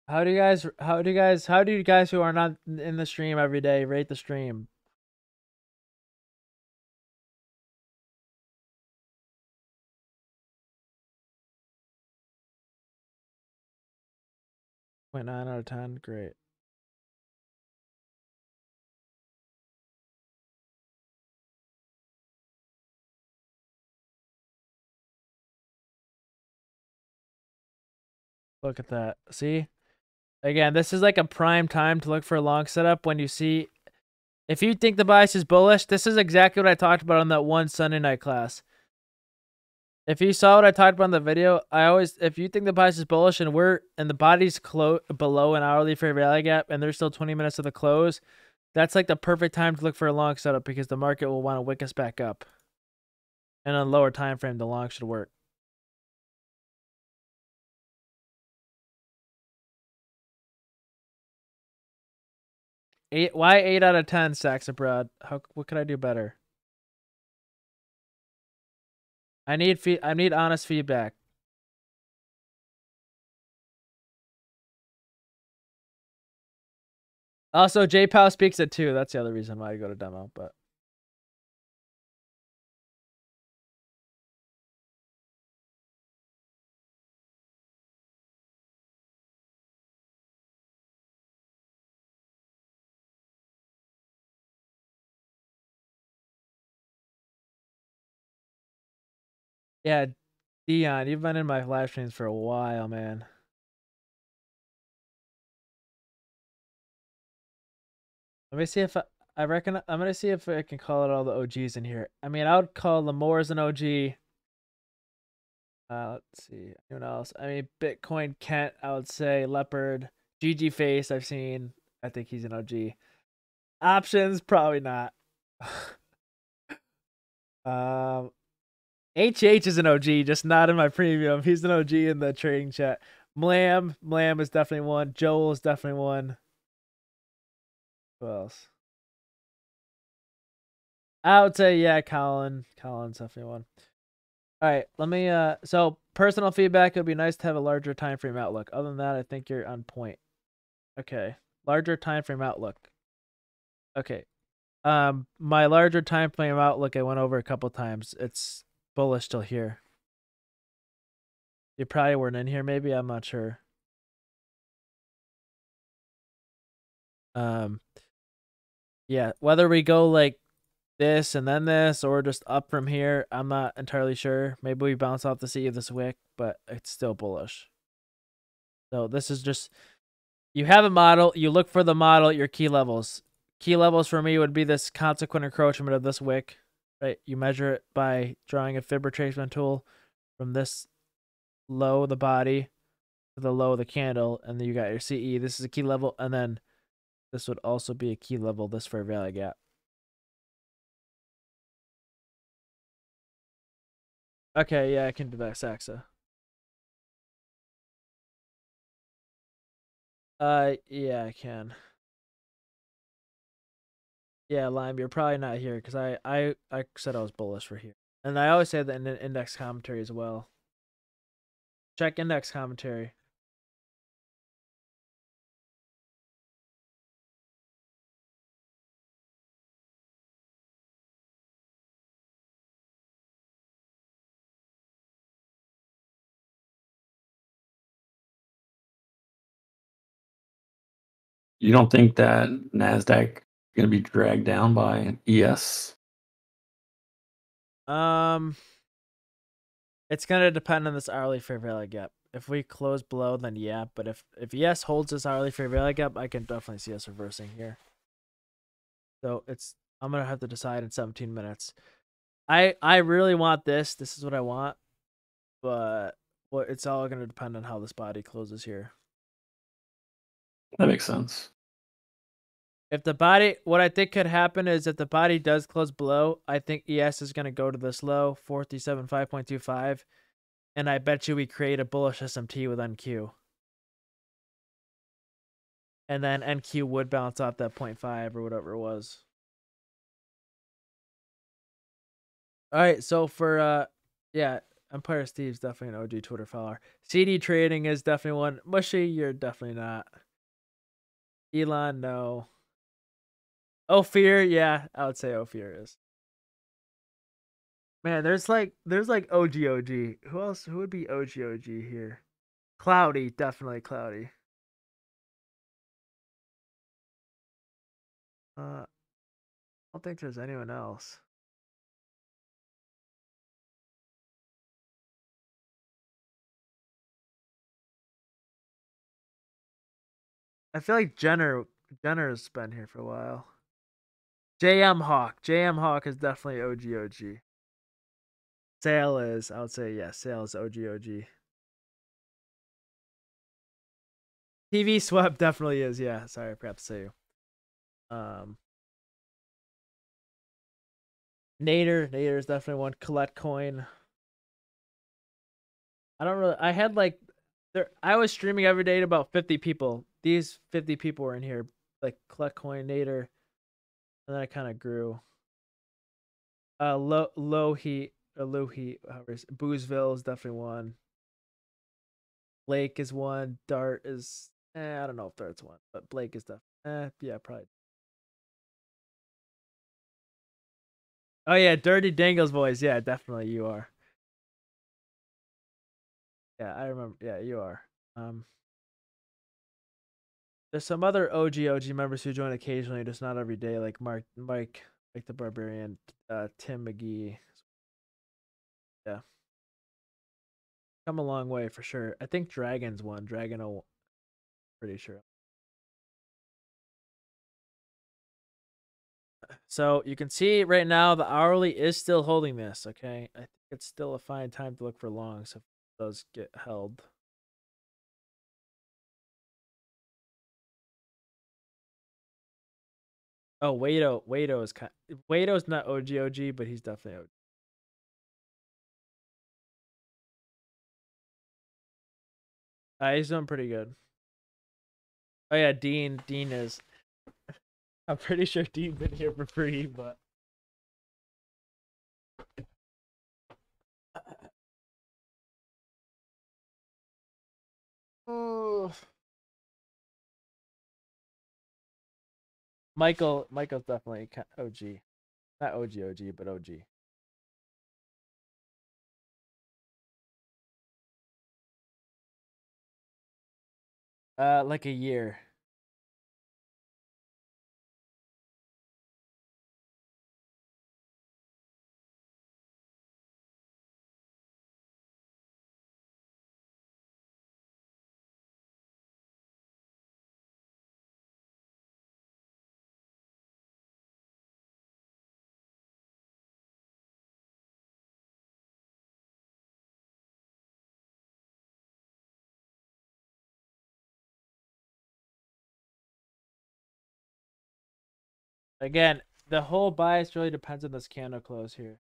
How do you guys, how do you guys, how do you guys who are not in the stream every day rate the stream? zero point nine out of ten, great. Look at that. See? Again, this is like a prime time to look for a long setup when you see... If you think the bias is bullish, this is exactly what I talked about on that one Sunday night class. If you saw what I talked about in the video, I always, if you think the bias is bullish and we're, and the body's close below an hourly free rally gap and there's still twenty minutes to the close, That's like the perfect time to look for a long setup because the market will want to wick us back up. And on a lower time frame, the long should work. Eight, why eight out of ten, Sacks Abroad? How, what could I do better? I need fe I need honest feedback. Also, J Powell speaks at two. That's the other reason why I go to demo, but yeah, Dion, you've been in my live streams for a while, man. Let me see if I, I reckon I'm gonna see if I can call out all the O Gs in here. I mean, I would call Lemoore's an O G. Uh, let's see, anyone else? I mean, Bitcoin Kent, I would say Leopard, G G Face. I've seen. I think he's an O G. Options, probably not. um. H H is an O G, just not in my premium. He's an O G in the trading chat. Mlam, Mlam is definitely one. Joel is definitely one. Who else? I would say, yeah, Colin. Colin's definitely one. All right, let me, uh, so personal feedback, it would be nice to have a larger time frame outlook. Other than that, I think you're on point. Okay, larger time frame outlook. Okay, um, my larger time frame outlook, I went over a couple times. It's bullish till here. You probably weren't in here, maybe. I'm not sure. Um, yeah, whether we go like this and then this or just up from here, I'm not entirely sure. Maybe we bounce off the sea of this wick, but it's still bullish. So this is just, you have a model, you look for the model at your key levels. Key levels for me would be this consequent encroachment of this wick. Right, you measure it by drawing a fib retracement tool from this low of the body to the low of the candle, and then you got your C E. This is a key level, and then this would also be a key level, this for a valley gap. Okay, yeah, I can do that, Saxa. Uh, yeah, I can. Yeah, Lime, you're probably not here because I, I, I said I was bullish for here. And I always say that in index commentary as well. Check index commentary. You don't think that NASDAQ going to be dragged down by an E S? Um, it's going to depend on this hourly fair value gap. If we close below, then yeah. But if if E S holds this hourly fair value gap, I can definitely see us reversing here. So it's I'm going to have to decide in seventeen minutes. I I really want this. This is what I want. But well, it's all going to depend on how this body closes here. That makes sense. If the body, what I think could happen is if the body does close below, I think E S is going to go to this low, four thirty-seven, five twenty-five, and I bet you we create a bullish S M T with N Q. And then N Q would bounce off that zero point five or whatever it was. All right, so for, uh, yeah, Empire Steve's definitely an O G Twitter follower. C D Trading is definitely one. Mushy, you're definitely not. Elon, no. Ophir, yeah, I would say Ophir is. Man, there's like there's like O G O G. Who else? Who would be O G O G here? Cloudy, definitely Cloudy. Uh, I don't think there's anyone else. I feel like Jenner Jenner's been here for a while. J M Hawk. J M Hawk is definitely O G O G. Sale is, I would say, yeah, Sale is O G O G. T V Swap definitely is, yeah. Sorry, I forgot to say you. Um, Nader. Nader is definitely one. Colette Coin. I don't really. I had like, there. I was streaming every day to about fifty people. These fifty people were in here, like Colette Coin, Nader, and then I kind of grew. Uh, low, low heat, or low heat. Boozville is definitely one. Blake is one. Dart is. Eh, I don't know if Dart's one, but Blake is definitely. Eh, yeah, probably. Oh yeah, Dirty Dangle's voice. Yeah, definitely you are. Yeah, I remember. Yeah, you are. Um, there's some other O G O G members who join occasionally, just not every day, like Mark, Mike, Mike the Barbarian, uh, Tim McGee. Yeah, come a long way for sure. I think Dragon's one. Dragon, I'm pretty sure. So you can see right now the hourly is still holding this. Okay, I think it's still a fine time to look for longs. So those get held. Oh, Wado, Wado is kind. Wado's not O G O G, but he's definitely O G. Uh, he's doing pretty good. Oh yeah, Dean. Dean is. I'm pretty sure Dean's been here for free, but. Oh. Michael, Michael's definitely O G. Not O G O G, but O G. Uh, like a year. Again, the whole bias really depends on this candle close here.